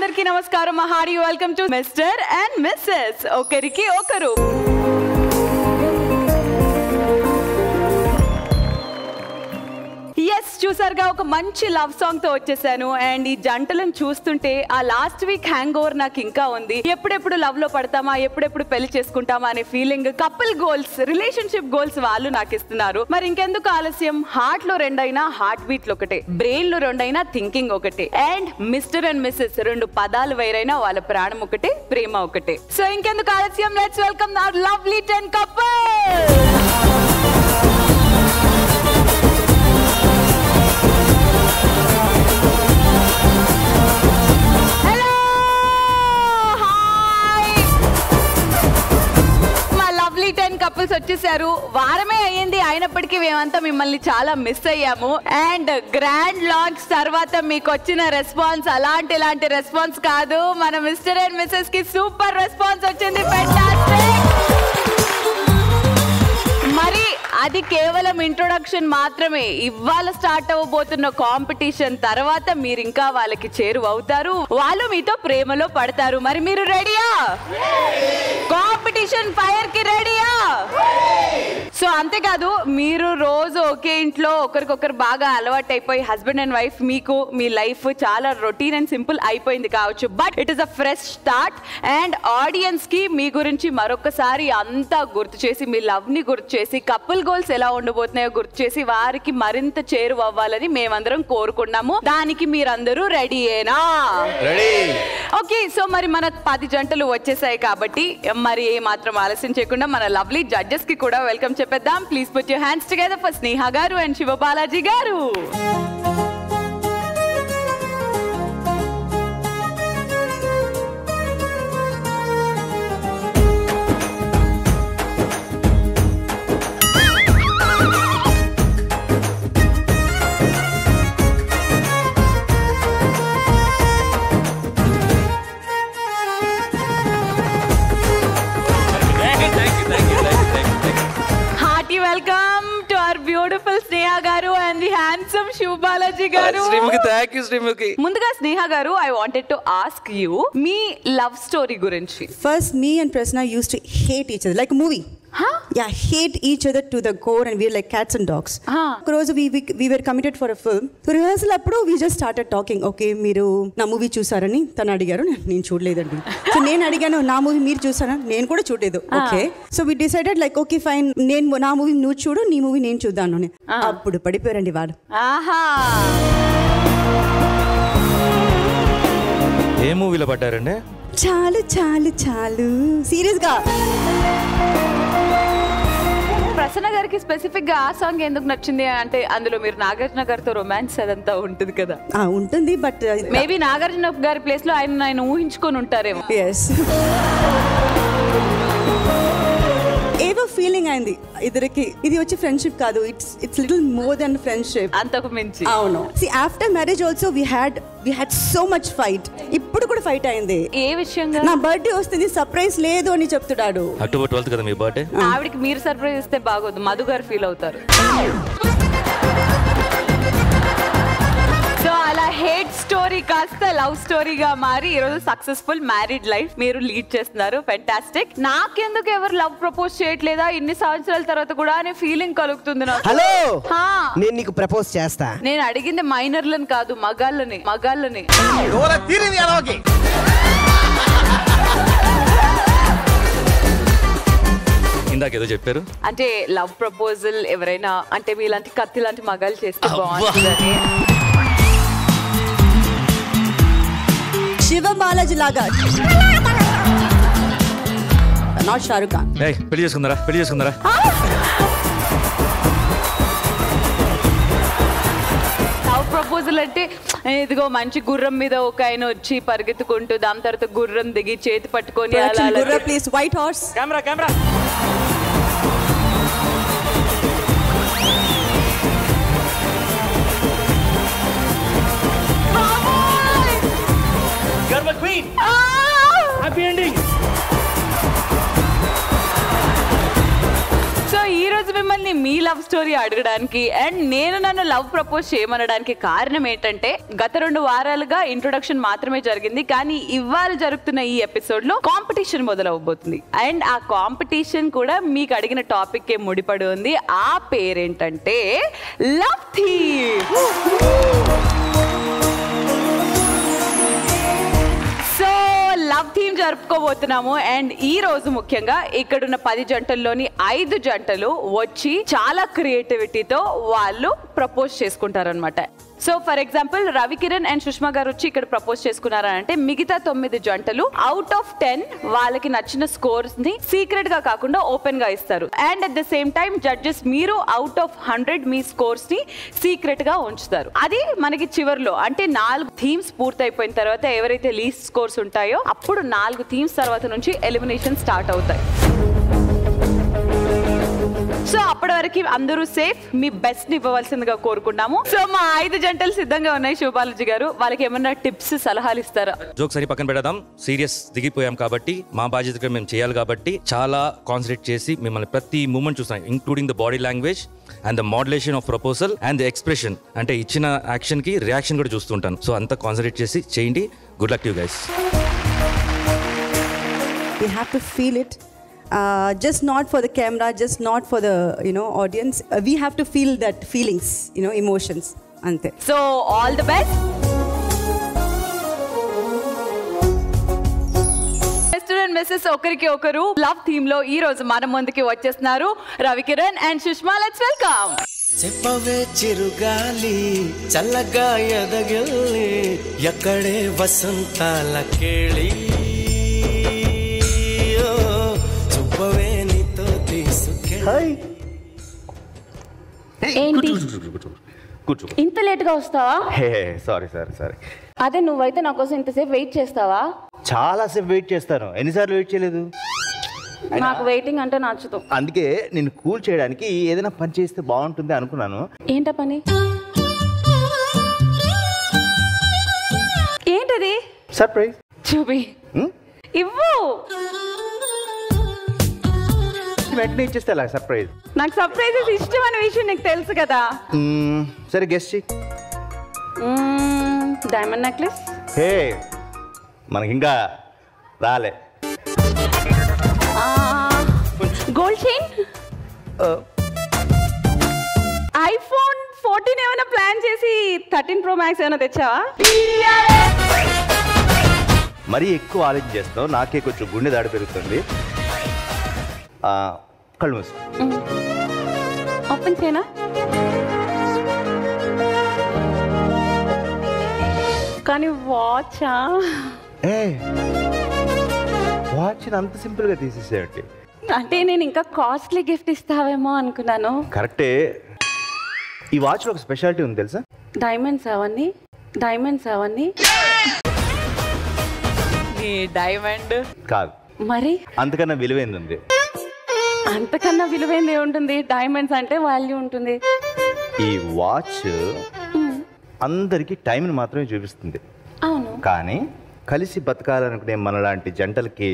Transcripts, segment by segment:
అందరికీ నమస్కారం. Hi, welcome to mister and missus ఒకరికి ఒకరు. ఎస్, చూసారుగా ఒక మంచి లవ్ సాంగ్ తో వచ్చేసాను. అండ్ ఈ జంటలను చూస్తుంటే ఆ లాస్ట్ వీక్ హ్యాంగ్ ఓవర్ నాకు ఇంకా ఉంది. ఎప్పుడెప్పుడు లవ్ లో పడతామా, ఎప్పుడెప్పుడు పెళ్లి చేసుకుంటామా అనే feeling, couple goals, relationship goals వాళ్ళు నాకు ఇస్తున్నారు. మరి ఇంకెందుకు ఆలస్యం, హార్ట్ లో రెండైనా హార్ట్ బీట్లు ఒకటే, బ్రెయిన్ లో రెండైనా థింకింగ్ ఒకటే. అండ్ మిస్టర్ అండ్ మిస్సెస్ రెండు పదాలు వేరైనా వాళ్ళ ప్రాణం ఒకటే, ప్రేమ ఒకటే. సో ఇంకెందుకు ఆలస్యం, let's welcome our lovely 10 couples. Couples వచ్చేసారు. వారమే అయ్యింది, అయినప్పటికీ మేమంతా మిమ్మల్ని చాలా మిస్ అయ్యాము. అండ్ గ్రాండ్ లాంచ్ తర్వాత మీకు వచ్చిన రెస్పాన్స్ అలాంటి ఇలాంటి రెస్పాన్స్ కాదు, మన మిస్టర్ అండ్ మిస్సెస్ కి సూపర్ రెస్పాన్స్ వచ్చింది. మరి అది కేవలం ఇంట్రొడక్షన్ మాత్రమే. ఇవాళ స్టార్ట్ అవ్వబోతున్న కాంపిటీషన్ తర్వాత మీరు ఇంకా వాళ్ళకి చేరువ అవుతారు, వాళ్ళు మీతో ప్రేమలో పడతారు. మరి మీరు రెడీయా? కాంపిటీషన్ ఫైర్ కి రెడీయా? సో అంతేకాదు, మీరు రోజు ఒకే ఇంట్లో ఒకరికొకరు బాగా అలవాటు అయిపోయి హస్బెండ్ అండ్ వైఫ్, మీకు మీ లైఫ్ చాలా రొటీన్ అండ్ సింపుల్ అయిపోయింది కావచ్చు. But it is a fresh start. And audience కి మీ గురించి మరొకసారి అంతా గుర్తు చేసి, మీ లవ్ ని గుర్తు చేసి, కపుల్ గోల్స్ ఎలా ఉండబోతున్నాయో గుర్తు చేసి వారికి మరింత చేరువ అవ్వాలని మేమందరం కోరుకున్నాము. దానికి మీరందరూ రెడీయేనా? ఓకే, సో మరి మన 10 జంటలు వచ్చేసాయి కాబట్టి మరి ఏ మాత్రం ఆలస్యం చేయకుండా మన లవ్లీ జడ్జెస్ కి కూడా వెల్కమ్ చెప్పేద్దాం. Please put your hands together for Sneha garu and Shiva Balaji garu. ముందుగా Sneha garu, I wanted to ask you మీ లవ్ స్టోరీ గురించి. ఫస్ట్, మీ and Prasanna used to hate each other like movie. Yeah, hate each other to the core, and we were like cats and dogs. Because we were committed for a film. So rehearsal appudu we just started talking. Okay, meeru na movie chusarani tanu adigaru, nenu chudaledandu. So nenu adiganu, na movie meeru chusara, nenu kuda chudaledu. Okay, so we decided like okay fine, nenu na movie nu chudu, nee movie nenu chuddanu. Appudu padiporandi vaadu. Aha, ఏ మూవీలో పడ్డారండి? చాలు చాలు చాలు. Serious గా ప్రసన్న గారికి specific గా ఆ సాంగ్ ఎందుకు నచ్చింది అంటే, అందులో మీరు నాగార్జున గారితో రొమాన్స్ అదంతా ఉంటుంది కదా. ఉంటుంది, బట్ మేబీ నాగార్జున గారి ప్లేస్ లో ఆయన ఊహించుకొని ఉంటారేమో. ఏదో ఫీలింగ్ అయింది ఇద్దరికి. ఇది వచ్చి ఫ్రెండ్షిప్ కాదు, it's little more than friendship, అంతకు మించి. అవును. See after marriage also we had so much fight. ఇప్పుడు కూడా ఫైట్ అయింది. ఏ విషయంగా? నా బర్త్డే వస్తుంది, సర్ప్రైజ్ లేదు అని చెప్తున్నాడు. అక్టోబర్ 12th కదా మీ బర్త్డే. ఆవిడకి మీరు సర్ప్రైజ్ ఇస్తే బాగోదు, మధు గారు ఫీల్ అవుతారు. సో అలా హేట్ స్టోరీ కాస్త లవ్ స్టోరీగా మారి ఈరోజు సక్సెస్ఫుల్ మ్యారీడ్ లైఫ్ మీరు లీడ్ చేస్తున్నారు. ఫెంటాస్టిక్. నాకెందుకు ఎవరు లవ్ ప్రపోజ్ చేయట్లేదా ఇన్ని సంవత్సరాల తర్వాత కూడా అనే ఫీలింగ్ కలుగుతుంది నాకు. హలో, నేను నీకు ప్రపోజ్ చేస్తా. నేను అడిగింది మైనర్లను కాదు, మగాళ్ళని. ఇందాకేదో చెప్పారు అంటే లవ్ ప్రపోజల్ ఎవరైనా అంటే మీలాంటి కత్తి లాంటి మగాళ్ళు చేస్తే బాగుంటుందని. శివ బాలాజీ లాగా. నాట్ షారుఖ్ ఖాన్. పెళ్లి చేసుకుందరా, పెళ్లి చేసుకుందరా. ప్రపోజల్ అంటే ఇదిగో మంచి గుర్రం మీద ఒక ఆయన వచ్చి పరిగెత్తుకుంటూ దాని తర్వాత గుర్రం దిగి చేతి పట్టుకొని queen. Happy ending. So heroes మిమ్మల్ని మీ లవ్ స్టోరీ అడగడానికి అండ్ నేను నన్ను లవ్ ప్రపోజ్ చేయమనడానికి కారణం ఏంటంటే గత 2 వారాలుగా ఇంట్రొడక్షన్ మాత్రమే జరిగింది, కానీ ఇవాళ జరుగుతున్న ఈ ఎపిసోడ్ లో కాంపిటీషన్ మొదలవబోతుంది. అండ్ ఆ కాంపిటీషన్ కూడా మీకు అడిగిన టాపిక్ ముడిపడి ఉంది. ఆ పేరేంటంటే లవ్ థీవ్. లవ్ థీమ్ జరుపుకోబోతున్నాము. అండ్ ఈ రోజు ముఖ్యంగా ఇక్కడున్న 10 జంటల్లోని 5 జంటలు వచ్చి చాలా క్రియేటివిటీతో వాళ్ళు ప్రపోజ్ చేసుకుంటారనమాట. So for example Ravikiran and Sushma గారు వచ్చి ఇక్కడ ప్రపోజ్ చేసుకున్నారంటే మిగతా 9 జంటలు out of 10 వాళ్ళకి నచ్చిన స్కోర్స్ ని సీక్రెట్ గా కాకుండా ఓపెన్ గా ఇస్తారు. And at the same time judges మీరు out of 100 మీ స్కోర్స్ ని సీక్రెట్ గా ఉంచుతారు. అది మనకి చివరిలో అంటే 4 థీమ్స్ పూర్తయిపోయిన తర్వాత ఎవరైతే లీస్ట్ స్కోర్స్ ఉంటాయో అప్పుడు 4 థీమ్స్ తర్వాత నుంచి ఎలిమినేషన్ స్టార్ట్ అవుతాయి. సో అప్పటి వరకు అందరూ సేఫ్, మీ బెస్ట్ ఇవ్వవలసిందిగా కోరుకున్నాము. సో మా 5 జంటలు సిద్ధంగా ఉన్నాయి. శివబాలాజీ గారు, వాళ్ళకి ఏమన్నా టిప్స్ సలహాలు ఇస్తారా? జోక్స్ అని పక్కన పెడదాం, సీరియస్ దిగిపోయాం కాబట్టి మా బాధ్యతగా మేము చేయాలి కాబట్టి చాలా కాన్సన్ట్రేట్ చేసి మిమ్మల్ని ప్రతి మూమెంట్ చూస్తాం, including the body language and the modulation of proposal and the expression, అంటే ఇచ్చిన యాక్షన్ కి రియాక్షన్ కూడా చూస్తుంటాను. సో అంతా కాన్సన్ట్రేట్ చేసి చేయండి. Good luck to you guys. You have to feel it. Just not for the camera, just not for the audience. We have to feel that feelings, emotions. Ante. So all the best. Mr. and Mrs. Okariki Okaru love theme lo ee roju mana munduki vachestunnaru Ravikiran and Shushma. Let's welcome. చెప్పవే చిరుగాలి చల్లగా ఎదగెళ్ళి ఎక్కడే వసంతాల కేళి ఇంత late గా వస్తావా? Sorry అదే నువ్వైతే నా కోసం ఇంతసేపు వెయిట్ చేస్తావా? చాలా సేపు వెయిట్ చేస్తాను. ఎన్నిసార్లు వెయిట్ చేయలేదు. నాకు వెయిటింగ్ అంటే నచ్చదు. అందుకే నిన్ను కూల్ చేయడానికి ఏదైనా పని చేస్తే బాగుంటుంది అనుకున్నాను. ఏంటా పని? ఏంటది? సర్ప్రైజ్. చూపి ఇవ్వు. వెంటనే ఇచ్చేస్తే అలా సర్ప్రైజ్. నాకు సర్ప్రైజెస్ ఇష్టం అనే విషయం నీకు తెలుసు కదా. సరే గెస్ చెయ్యి. Diamond necklace. హే మనకి ఇంకా రాలే. Gold chain. iPhone 14 ఏమైనా ప్లాన్ చేసి 13 Pro Max ఏమైనా తెచ్చావా? మరీ ఎక్కువ ఆలోచన చేస్తావు, నాకే కొంచెం గుండె దాడి పెరుగుతుంది. కళ్ళు ఓపెన్ చేయనా? కానీ వాచా? వాచ్ అంత సింపుల్ గా తీసేసేయండి. అంటే నేను ఇంకా కాస్ట్లీ గిఫ్ట్ ఇస్తావేమో అనుకున్నాను. కరెక్టే. ఈ వాచ్ లో ఒక స్పెషాలిటీ ఉంది తెలుసా? డైమండ్స్ అవన్నీ డైమండ్ కాదు మరి, అంతకన్నా విలువైంది ఉంది. అంతకన్నా విలువైంది ఉంటుంది. డైమండ్స్ అంటే వాల్యూ ఉంటుంది. ఈ వాచ్ అందరికి టైం ని మాత్రమే చూపిస్తుంది. అవును, కానీ కలిసి బతకాలనుకునే మనలాంటి జంటలకి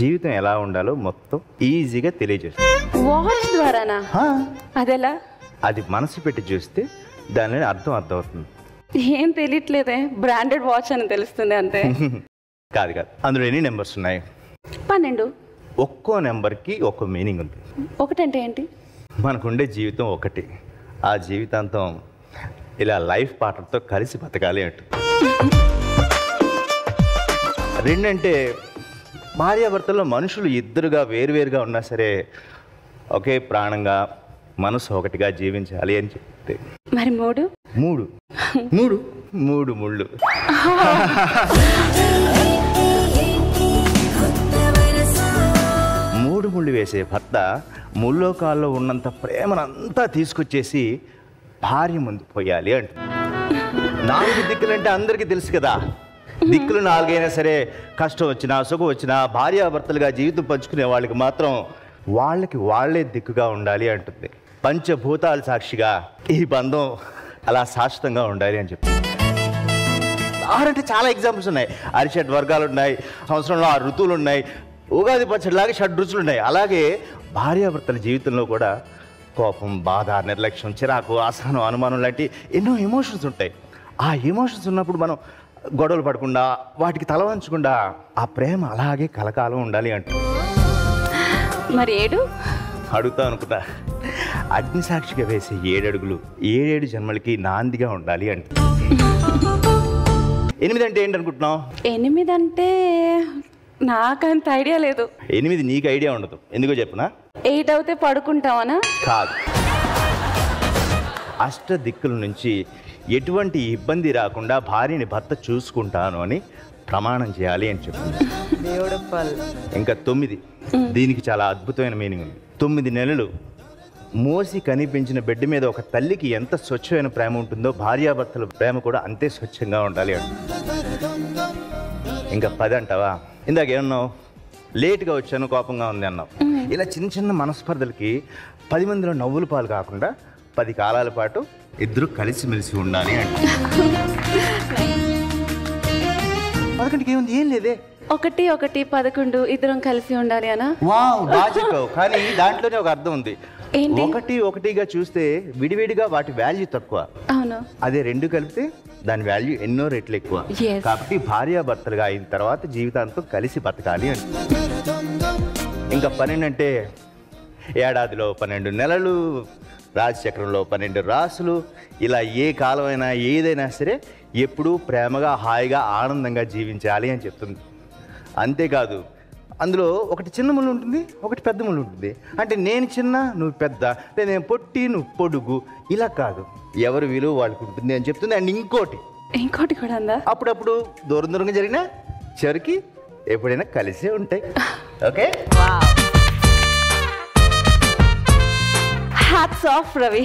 జీవితం ఎలా ఉండాలో మొత్తం ఈజీగా తెలియజేస్తుంది. వాచ్ ద్వారానా? అదేలా? అది మనసు పెట్టి చూస్తే దాని అర్థం అవుతుంది. ఏం తెలియట్లేదే, బ్రాండెడ్ వాచ్ అని తెలుస్తుంది అంతే. కాదు, అందులో ఎన్ని నెంబర్స్ ఉన్నాయి? 12. ఒక్కో నెంబర్కి ఒక్కో మీనింగ్ ఉంది. ఒకటంటే ఏంటి? మనకుండే జీవితం ఒకటి, ఆ జీవితాంతం ఇలా లైఫ్ పార్ట్నర్తో కలిసి బతకాలి అంటుంది. 2 అంటే భార్యాభర్తల్లో మనుషులు ఇద్దరుగా వేరువేరుగా ఉన్నా సరే ఒకే ప్రాణంగా మనసు ఒకటిగా జీవించాలి అని చెప్తే. మరి 3 ముళ్ళు. ముళ్ళు వేసే భర్త ముల్లోకాల్లో ఉన్నంత ప్రేమనంతా తీసుకొచ్చేసి భార్య ముందు పోయాలి అంట. 4 దిక్కులంటే అందరికీ తెలుసు కదా. దిక్కులు 4 అయినా సరే కష్టం వచ్చినా సుఖం వచ్చినా భార్యాభర్తలుగా జీవితం పంచుకునే వాళ్ళకి మాత్రం వాళ్ళకి వాళ్లే దిక్కుగా ఉండాలి అంటుంది. పంచభూతాల సాక్షిగా ఈ బంధం అలా శాశ్వతంగా ఉండాలి అని చెప్పింది. అంటే చాలా ఎగ్జాంపుల్స్ ఉన్నాయి. అరిషడ్ వర్గాలు ఉన్నాయి, సంవత్సరంలో 6 ఋతువులు ఉన్నాయి, ఉగాది పచ్చడిలాగా 7 రుచులు ఉన్నాయి. అలాగే భార్యాభర్తల జీవితంలో కూడా కోపం, బాధ, నిర్లక్ష్యం, చిరాకు, ఆసనం, అనుమానం లాంటి ఎన్నో ఎమోషన్స్ ఉంటాయి. ఆ ఎమోషన్స్ ఉన్నప్పుడు మనం గొడవలు పడకుండా వాటికి తల వంచకుండా ఆ ప్రేమ అలాగే కలకాలం ఉండాలి అంట. మరి ఏడు అడుగుతా అనుకుంటా, అగ్నిసాక్షిగా వేసే 7 అడుగులు 7 జన్మలకి నాందిగా ఉండాలి అంట. 8 అంటే ఏంటనుకుంటున్నావు? 8 అంటే నాకంత ఐడియా లేదు. 8 నీకు ఐడియా ఉండదు, ఎందుకో చెప్పునా? 8 అవుతే పడుకుంటావనా? కాదు, అష్ట దిక్కుల నుంచి ఎటువంటి ఇబ్బంది రాకుండా భార్యని భర్త చూసుకుంటాను అని ప్రమాణం చేయాలి అని చెప్పింది. ఇంకా 9, దీనికి చాలా అద్భుతమైన మీనింగ్ ఉంది. 9 నెలలు మోసి కనిపించిన బిడ్డ మీద ఒక తల్లికి ఎంత స్వచ్ఛమైన ప్రేమ ఉంటుందో భార్యాభర్తల ప్రేమ కూడా అంతే స్వచ్ఛంగా ఉండాలి అంట. ఇంకా 10 అంటావా? ఇందాక ఏమన్నావు, లేట్గా వచ్చాను, కోపంగా ఉంది అన్నావు. ఇలా చిన్న చిన్న మనస్పర్ధలకి 10 మందిలో నవ్వులు పాలు కాకుండా 10 కాలాల పాటు ఇద్దరు కలిసిమెలిసి ఉండాలి అంటే. 11కి ఏముంది? ఏం లేదే. 1 1 11 ఇద్దరం కలిసి ఉండాలి అనా? వావ్, బాగా చెప్పావు. కానీ దాంట్లోనే ఒక అర్థం ఉంది. 1 1గా చూస్తే విడివిడిగా వాటి వాల్యూ తక్కువ. అవును. అదే 2 కలిపితే దాని వాల్యూ ఎన్నో రెట్లు ఎక్కువ. కాబట్టి భార్యాభర్తలుగా అయిన తర్వాత జీవితాంతం కలిసి బతకాలి అంటే. ఇంకా 12 అంటే 1 ఏడాదిలో 12 నెలలు, రాశిచక్రంలో 12 రాసులు, ఇలా ఏ కాలమైనా ఏదైనా సరే ఎప్పుడూ ప్రేమగా, హాయిగా, ఆనందంగా జీవించాలి అని చెప్తుంది. అంతేకాదు, అందులో 1 చిన్న ముళ్ళు ఉంటుంది, 1 పెద్ద ముళ్ళు ఉంటుంది. అంటే నేను చిన్న, నువ్వు పెద్ద, లేదా నేను పొట్టి, నువ్వు పొడుగు, ఇలా కాదు, ఎవరి విలువ వాళ్ళకి ఉంటుంది అని చెప్తుంది. అండ్ ఇంకోటి కూడా అప్పుడప్పుడు దూరం దూరంగా జరిగిన చెరికి ఎప్పుడైనా కలిసే ఉంటాయి. ఓకే, హ్యాట్స్ ఆఫ్ రవి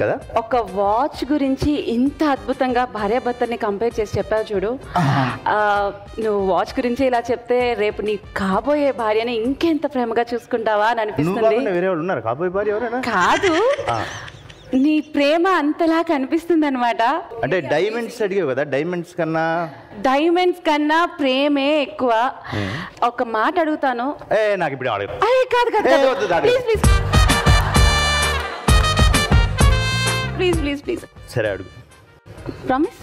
కదా. 1 వాచ్ గురించి ఇంత అద్భుతంగా భార్యాభర్తని కంపేర్ చేసి చెప్పావు చూడు. నువ్వు వాచ్ గురించి ఇలా చెప్తే రేపు నీ కాబోయే భార్యని ఇంకెంత ప్రేమగా చూసుకుంటావా అని అనిపిస్తుంది. కాదు, నీ ప్రేమ అంతలా కనిపిస్తుంది అనమాట. అంటే డైమండ్స్ అడిగావు కదా, డైమండ్స్ కన్నా ప్రేమే ఎక్కువ. 1 మాట అడుగుతాను. ప్లీజ్. సరే అడుగు. ప్రామిస్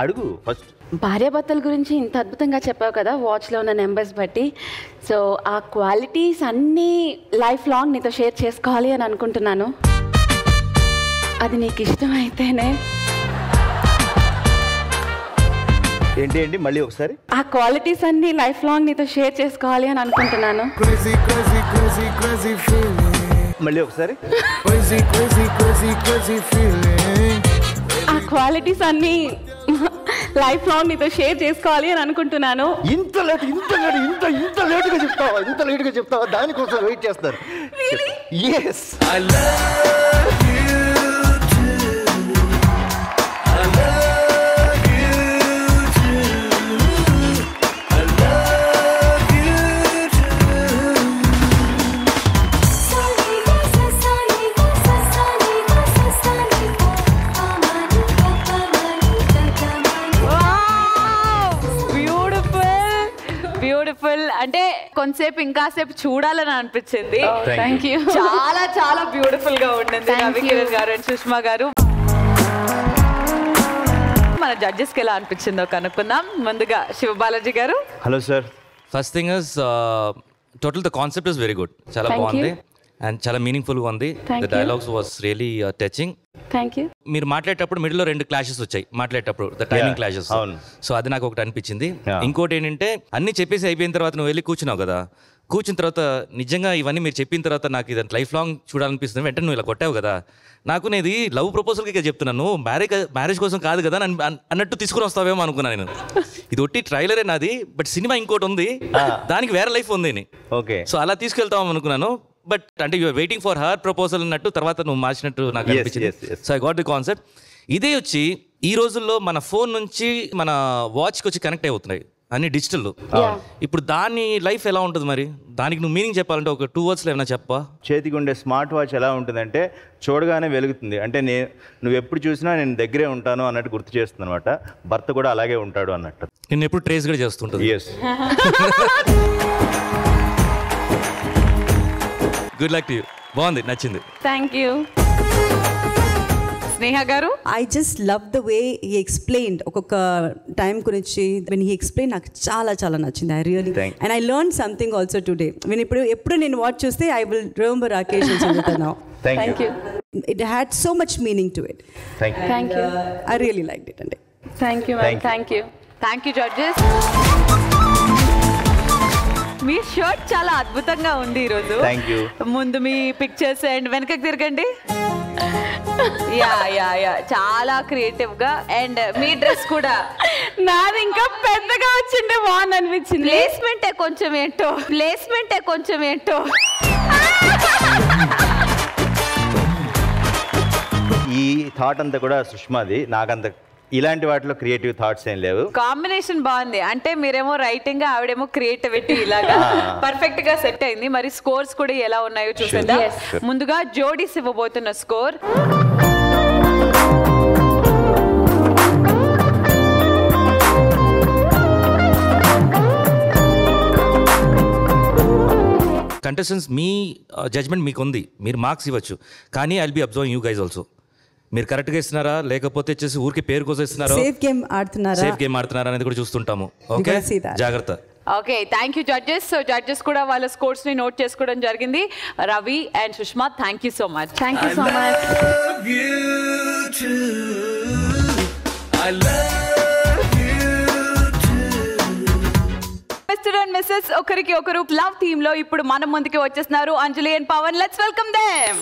అడుగు. ఫస్ట్ భార్యాభర్తల గురించి ఇంత అద్భుతంగా చెప్పావు కదా, వాచ్లో ఉన్న నెంబర్స్ బట్టి. సో ఆ క్వాలిటీస్ అన్నీ లైఫ్ లాంగ్ నీతో షేర్ చేసుకోవాలి అని అనుకుంటున్నాను. అది నీకు ఇష్టమైతేనే. ఏంటి ఏంటి మళ్ళీ ఒకసారి? ఆ క్వాలిటీస్ అన్నీ లైఫ్ లాంగ్ నీతో షేర్ చేసుకోవాలి అని అనుకుంటున్నాను. మళ్ళీ ఒకసారి? ఆ క్వాలిటీస్ అన్ని లైఫ్ లాంగ్ నీతో షేర్ చేసుకోవాలి అని అనుకుంటున్నాను. ఇంత లేటుగా చెప్తావా? దానికోసం వెయిట్ చేస్తారు. అంటే కొంతసేపు ఇంకాసేపు చూడాలని అనిపించింది. చాలా చాలా బ్యూటిఫుల్ గా ఉండింది రవికిరణ్ గారు అండ్ సుష్మా గారు. మన జడ్జెస్ కి ఎలా అనిపించిందో కనుక్కుందాం. ముందుగా శివ బాలాజీ గారు. Hello sir. First thing is total the concept is very good. చాలా బాగుంది అండ్ చాలా మీనింగ్ఫుల్ గా ఉంది. The dialogues was really touching. Thank you. మీరు మాట్లాడేటప్పుడు మిడిల్లో 2 క్లాషెస్ వచ్చాయి మాట్లాడేటప్పుడు, ద టైమింగ్ క్లాషెస్. సో అది నాకు ఒకటి అనిపించింది. ఇంకోటి ఏంటంటే, అన్ని చెప్పేసి అయిపోయిన తర్వాత నువ్వు వెళ్ళి కూర్చున్నావు కదా, కూర్చున్న తర్వాత నిజంగా ఇవన్నీ మీరు చెప్పిన తర్వాత నాకు ఇది లైఫ్ లాంగ్ చూడాలనిపిస్తుంది. వెంటనే నువ్వు ఇలా కొట్టావు కదా, నాకు నేను లవ్ ప్రపోజల్కి చెప్తున్నాను, మ్యారేజ్ కోసం కాదు కదా అన్నట్టు తీసుకుని వస్తావేమో అనుకున్నా నేను. ఇది ఒట్టి ట్రైలరే నాది, బట్ సినిమా ఇంకోటి ఉంది, దానికి వేరే లైఫ్ ఉంది. ఓకే, సో అలా తీసుకెళ్తాం అనుకున్నాను. బట్ అంటే you're waiting for her proposal అన్నట్టు తర్వాత నువ్వు మార్చినట్టు నాకు అనిపించింది. So I got the concept. ఇదే వచ్చి ఈ రోజుల్లో మన ఫోన్ నుంచి మన వాచ్కి వచ్చి కనెక్ట్ అవుతున్నాయి అన్ని డిజిటల్. ఇప్పుడు దాని లైఫ్ ఎలా ఉంటుంది మరి? దానికి నువ్వు మీనింగ్ చెప్పాలంటే 2 words ఏమైనా చెప్పా? చేతికి ఉండే స్మార్ట్ వాచ్ ఎలా ఉంటుందంటే చూడగానే వెలుగుతుంది. అంటే నువ్వు ఎప్పుడు చూసినా నేను దగ్గరే ఉంటాను అన్నట్టు గుర్తు చేస్తుంది అనమాట. భర్త కూడా అలాగే ఉంటాడు అన్నట్టు, నిన్ను ఎప్పుడు ట్రేస్ కూడా చేస్తుంటుంది. Good luck to you. బాగుంది, నచ్చింది. Thank you. Sneha Garu, I just love the way he explained okka time gurinchi when he explained నాకు చాలా నచ్చింది. I really and I learned something also today. When ఎప్పుడు నేను watch చూస్తే I will remember Rakesh and Sujata now. Thank you. It had so much meaning to it. Thank you. I really liked it today. Thank you ma'am. Thank you judges. మీ shirt చాలా అద్భుతంగా ఉంది ఈ రోజు. Thank you. ముందు మీ pictures and వెనకకి తిరగండి. యా చాలా క్రియేటివ్ గా అండ్ మీ డ్రెస్ కూడా నాది ఇంకా పెద్దగా వచ్చింది, బాగుంది అనిపించింది. ప్లేస్మెంటే కొంచెం ఏంటో ఈ థాట్ అంతా కూడా సుష్మాది. నాకంత ఇలాంటి వాటిలో క్రియేటివ్ థాట్స్ ఏం లేవు. కాంబినేషన్ బాగుంది, అంటే మీరేమో రైటింగ్, ఆవిడేమో క్రియేటివిటీ, ఇలాగా పర్ఫెక్ట్ గా సెట్ అయింది. మరి స్కోర్స్ కూడా ఎలా ఉన్నాయో చూసేద్దాం. ముందుగా జోడీస్ ఇవ్వబోతున్న స్కోర్. కంటెస్టెంట్స్ మీ జడ్జ్మెంట్ మీకు ఉంది, మీరు మార్క్స్ ఇవ్వచ్చు, కానీ I will be observing you guys also. మీరు కరెక్ట్గా ఇస్తున్నారా లేకపోతే వచ్చేసి ఊరికి పేరు కోసం ఇస్తున్నారా, సేఫ్ గేమ్ ఆడుతున్నారా అనేది కూడా చూస్తుంటాము. ఓకే, జాగ్రత్త. Okay, thank you judges. So judges కూడా వాళ్ళ స్కోర్స్ ని నోట్ చేసుకోవడం జరిగింది. Ravi and Sushma, thank you so much. Mister and missus ఒకరికి ఒకరు లవ్ థీమ్ లో ఇప్పుడు మన ముందుకి వచ్చేస్తున్నారు Anjali and Pavan. Let's welcome them.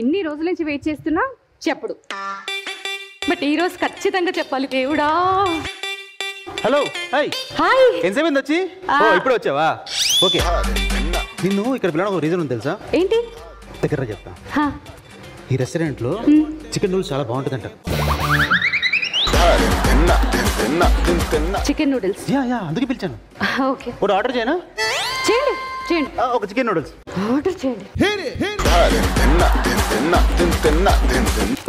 ఇన్ని రోజుల నుంచి వెయిట్ చేస్తున్నా చెప్పుడు, బట్ ఈ రోజు ఖచ్చితంగా చెప్పాలి దేవుడా. Hello, hi hi. ఎంతసేపు వచ్చి? ఇప్పుడు వచ్చావా? ఓకే, నిన్ను ఇక్కడ పిల్లడానికి ఒక రీజన్ ఉంది తెలుసా? ఏంటి? దగ్గర చెప్తా. ఈ రెస్టారెంట్లో చికెన్ నూడిల్స్ చాలా బాగుంటుందంట. Chicken noodles? యా అందుకే పిలిచాను. ఓకే, ఇప్పుడు ఆర్డర్ చేయనా? చేయండి చేయండి. ఒక చికెన్ నూడిల్స్ ఆర్డర్ చేయండి.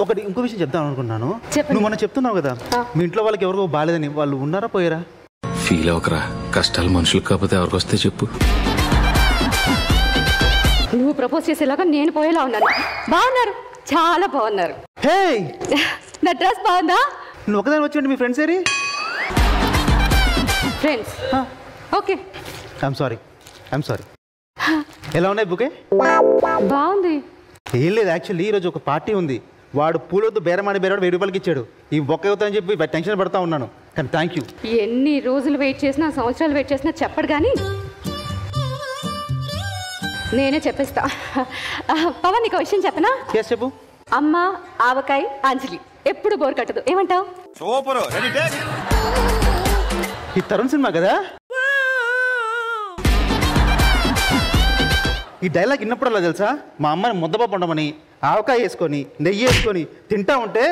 ఒకటి ఇంకో విషయం చెప్తాను అనుకున్నాను. నువ్వు మనం చెప్తున్నావు కదా, మీ ఇంట్లో వాళ్ళకి ఎవరికో బాలేదని, వాళ్ళు ఉన్నారా పోయారా? ఫీల్ అవకరా, కష్టాలు మనుషులు కాకపోతే ఎవరికి వస్తే చెప్పు. నువ్వు ప్రపోజ్ చేసేలాగా నేను పోయేలా ఉన్నాను. బాగున్నారు, చాలా బాగున్నారు. హే, నా డ్రెస్ బాగుందా? నువ్వు ఒకదాని వచ్చి మీ ఫ్రెండ్స్ ఏరి ఫ్రెండ్స్. Okay, I'm sorry. ఎలా ఉన్నాయి బుకే? బాగుంది. ఏం లేదు, యాక్చువల్లీ ఈరోజు ఒక పార్టీ ఉంది. వాడు పూలతో బేరమాడి బేరాడు ₹1000 ఇచ్చాడు. ఈ బొక్క అవుతాయని చెప్పి టెన్షన్ పడతా ఉన్నాను, కానీ థ్యాంక్ యూ. ఎన్ని రోజులు వెయిట్ చేసినా, సంవత్సరాలు వెయిట్ చేసినా చెప్పడు, కానీ నేనే చెప్పేస్తా. పవన్, నీకు విషయం చెప్పనా? చెప్పు. అమ్మ, ఆవకాయ, అంజలి ఎప్పుడు బోర్ కట్టదు, ఏమంటావు? సూపర్. ఈ తరుణ్ సినిమా కదా, ఈ డైలాగ్ విన్నప్పుడల్లా తెలుసా మా అమ్మని ముద్దపప్పు ఉండమని, ఆవకాయ వేసుకొని, నెయ్యి వేసుకొని తింటా ఉంటే.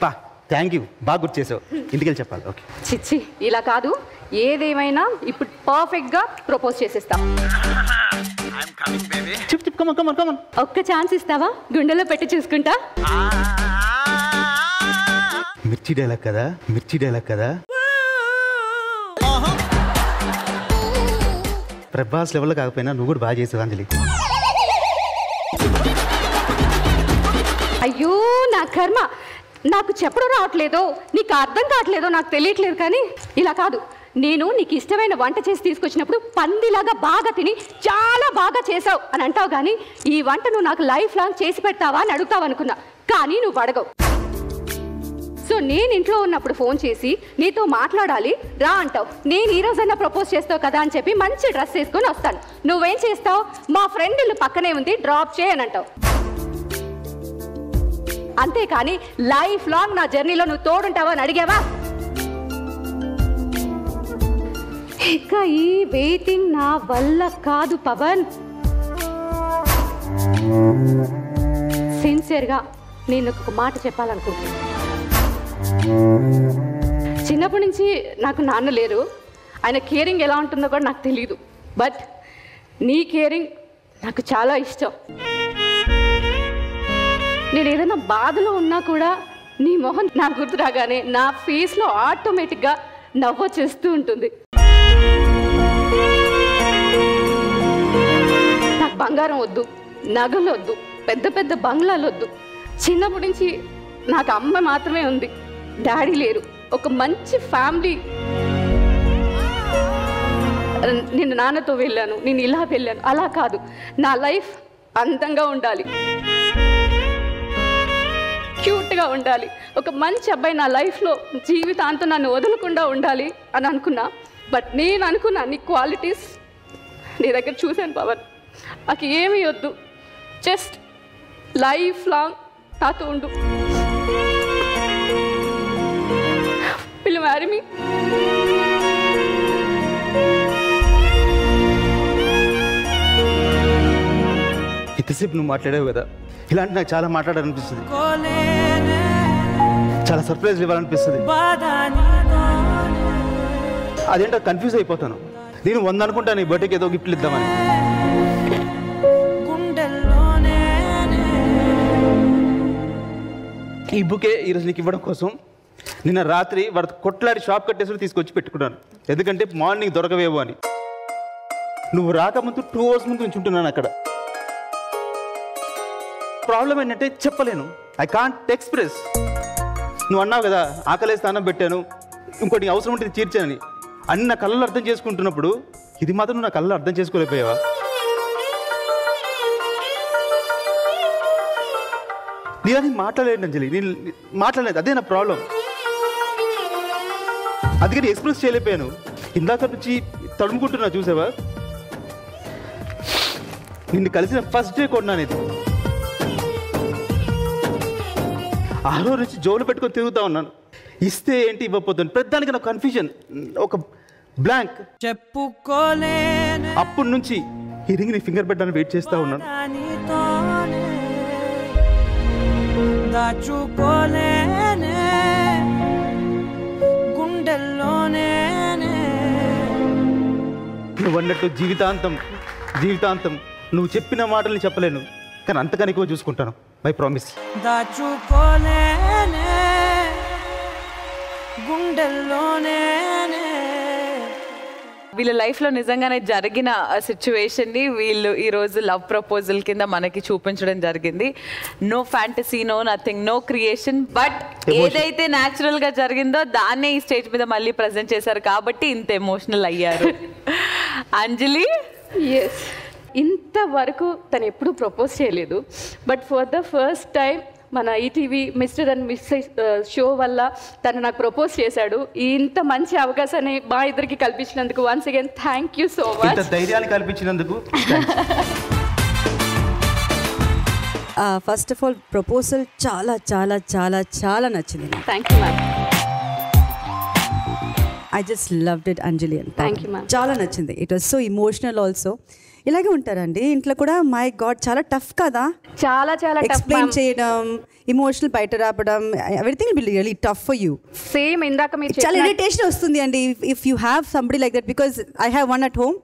పా, థ్యాంక్ యూ, బాగా గుర్తు చేసావు, ఇంటికెళ్ళి చెప్పాలి. ఓకే, చిచ్చి ఇలా కాదు, ఏదేమైనా ఇప్పుడు పర్ఫెక్ట్గా ప్రపోజ్ చేసేస్తాం. ఒక్క ఛాన్స్ ఇస్తావా? గుండెలో పెట్టి చూసుకుంటా. మిర్చి డైలాగ్ కదా ప్రభాస్ లెవెల్లో కాకపోయినా నువ్వు కూడా బాగా చేసావు అంజలి. అయ్యో నా కర్మ, నాకు చెప్పడం రావట్లేదో, నీకు అర్థం కావట్లేదో నాకు తెలియట్లేదు. కానీ ఇలా కాదు, నేను నీకు ఇష్టమైన వంట చేసి తీసుకొచ్చినప్పుడు పందిలాగా బాగా తిని చాలా బాగా చేసావు అని అంటావు, కానీ ఈ వంట నువ్వు నాకు లైఫ్ లాంగ్ చేసి పెడతావా అని అడుగుతావు అనుకున్నా, కానీ నువ్వు అడగవు. సో నేను ఇంట్లో ఉన్నప్పుడు ఫోన్ చేసి నీతో మాట్లాడాలి రా అంటావు, నేను ఈ రోజైనా ప్రపోజ్ చేస్తావు కదా అని చెప్పి మంచి డ్రెస్ వేసుకొని వస్తాను. నువ్వేం చేస్తావు? మా ఫ్రెండ్ ఇల్లు పక్కనే ఉంది, డ్రాప్ చేయని అంటావు. అంతేకాని లైఫ్ లాంగ్ నా జర్నీలో నువ్వు తోడుంటావా అని అడిగావా? ఇక ఈ వెయిటింగ్ నా వల్ల కాదు పవన్. సిన్సియర్గా నేను ఒక మాట చెప్పాలనుకుంటున్నాను. చిన్నప్పటి నుంచి నాకు నాన్న లేరు, ఆయన కేరింగ్ ఎలా ఉంటుందో కూడా నాకు తెలీదు, బట్ నీ కేరింగ్ నాకు చాలా ఇష్టం. నేను ఏదైనా బాధలో ఉన్నా కూడా నీ మొహం నా గుర్తు రాగానే నా ఫేస్లో ఆటోమేటిక్గా నవ్వు చేస్తూ ఉంటుంది. నాకు బంగారం వద్దు, నగలు వద్దు, పెద్ద పెద్ద బంగ్లాలు వద్దు. చిన్నప్పటి నుంచి నాకు అమ్మ మాత్రమే ఉంది, డాడీ లేరు. ఒక మంచి ఫ్యామిలీ. నేను నాన్నతో వెళ్ళాను, నేను ఇలా వెళ్ళాను, అలా కాదు. నా లైఫ్ అందంగా ఉండాలి, క్యూట్గా ఉండాలి, ఒక మంచి అబ్బాయి నా లైఫ్లో జీవితాంతం నన్ను వదలకుండా ఉండాలి అని అనుకున్నా. బట్ నేను అనుకున్నా నీ క్వాలిటీస్ నీ దగ్గర చూశాను పవన్. నాకు ఏమీ వద్దు, జస్ట్ లైఫ్ లాంగ్ నాతో ఉండు. Will you marry me? ఇంతసేపు నువ్వు మాట్లాడావు కదా, ఇలాంటి నాకు చాలా మాట్లాడాలనిపిస్తుంది, చాలా సర్ప్రైజ్ ఇవ్వాలనిపిస్తుంది. అదేంటో కన్ఫ్యూజ్ అయిపోతాను. నేను 100 అనుకుంటాను, ఈ బర్త్డేకి ఏదో గిఫ్ట్లు ఇద్దామని. ఈ బుకే ఈరోజు నీకు ఇవ్వడం కోసం నిన్న రాత్రి వాడు కొట్లాడి షాప్ కట్టేసి తీసుకొచ్చి పెట్టుకున్నాను, ఎందుకంటే మార్నింగ్ దొరకవేమో అని. నువ్వు రాకముందు 2 hours ముందు నుంచి ఉంటున్నాను అక్కడ. ప్రాబ్లం ఏంటంటే చెప్పలేను, ఐ కాంట్ ఎక్స్ప్రెస్. నువ్వు అన్నావు కదా ఆకలేసి తానం పెట్టాను, ఇంకోటి అవసరం ఉంటుంది తీర్చానని. అన్ని నా కళ్ళలో అర్థం చేసుకుంటున్నప్పుడు ఇది మాత్రం నువ్వు నా కళ్ళలో అర్థం చేసుకోలేకపోయావా? నేను మాట్లాడలేదు అంజలి, నేను మాట్లాడలేదు. అదే నా ప్రాబ్లం, అందుకని ఎక్స్ప్రెస్ చేయలేకపోయాను. ఇందాక నుంచి తడుముకుంటున్నా చూసావా. నిన్ను కలిసిన ఫస్ట్ డే కొన్నాను ఇది. ఆ రోజు నుంచి జోలు పెట్టుకొని తిరుగుతా ఉన్నాను, ఇస్తే ఏంటి ఇవ్వకపోతాను. ప్రతిదానికి నాకు కన్ఫ్యూజన్, ఒక బ్లాంక్. చెప్పుకోలేను. అప్పటి నుంచి ఈ రింగ్ నీ ఫింగర్ పెట్టడానికి వెయిట్ చేస్తూ ఉన్నాను. నువ్వు అన్నట్టు జీవితాంతం జీవితాంతం నువ్వు చెప్పిన మాటల్ని చెప్పలేను, కానీ అంతకని ఎక్కువ చూసుకుంటాను. My promise. వీళ్ళ లైఫ్లో నిజంగానే జరిగిన సిచ్యువేషన్ని వీళ్ళు ఈరోజు లవ్ ప్రపోజల్ కింద మనకి చూపించడం జరిగింది. No fantasy, no nothing, no creation, but ఏదైతే న్యాచురల్గా జరిగిందో దాన్నే ఈ స్టేజ్ మీద మళ్ళీ ప్రజెంట్ చేశారు, కాబట్టి ఇంత ఎమోషనల్ అయ్యారు. అంజలి, ఇంతవరకు తను ఎప్పుడూ ప్రపోజ్ చేయలేదు, but for the first time మన ETV mister and missus show వల్ల తను నాకు ప్రపోజ్ చేశాడు. ఇంత మంచి అవకాశాన్ని మా ఇద్దరికి కల్పించినందుకు once again thank you so much. ఇంత ధైర్యాన్ని కల్పించినందుకు. ఫస్ట్ ఆఫ్ ఆల్ ప్రపోజల్ చాలా చాలా చాలా చాలా నచ్చింది. Thank you ma'am. I just loved it Anjali. Thank you ma'am, చాలా నచ్చింది. It was so emotional also. ఇలాగే ఉంటారండి ఇంట్లో కూడా. మై గాడ్, చాలా టఫ్ కదా, చాలా చాలా ఎక్స్ప్లెయిన్ చేయడం, ఎమోషనల్ బయట రాపడం, everything will be really tough for you. Same ఇందాక మీరు చాలా ఇరిటేషన్ వస్తుంది అండి if you have somebody like that, because I have one at home.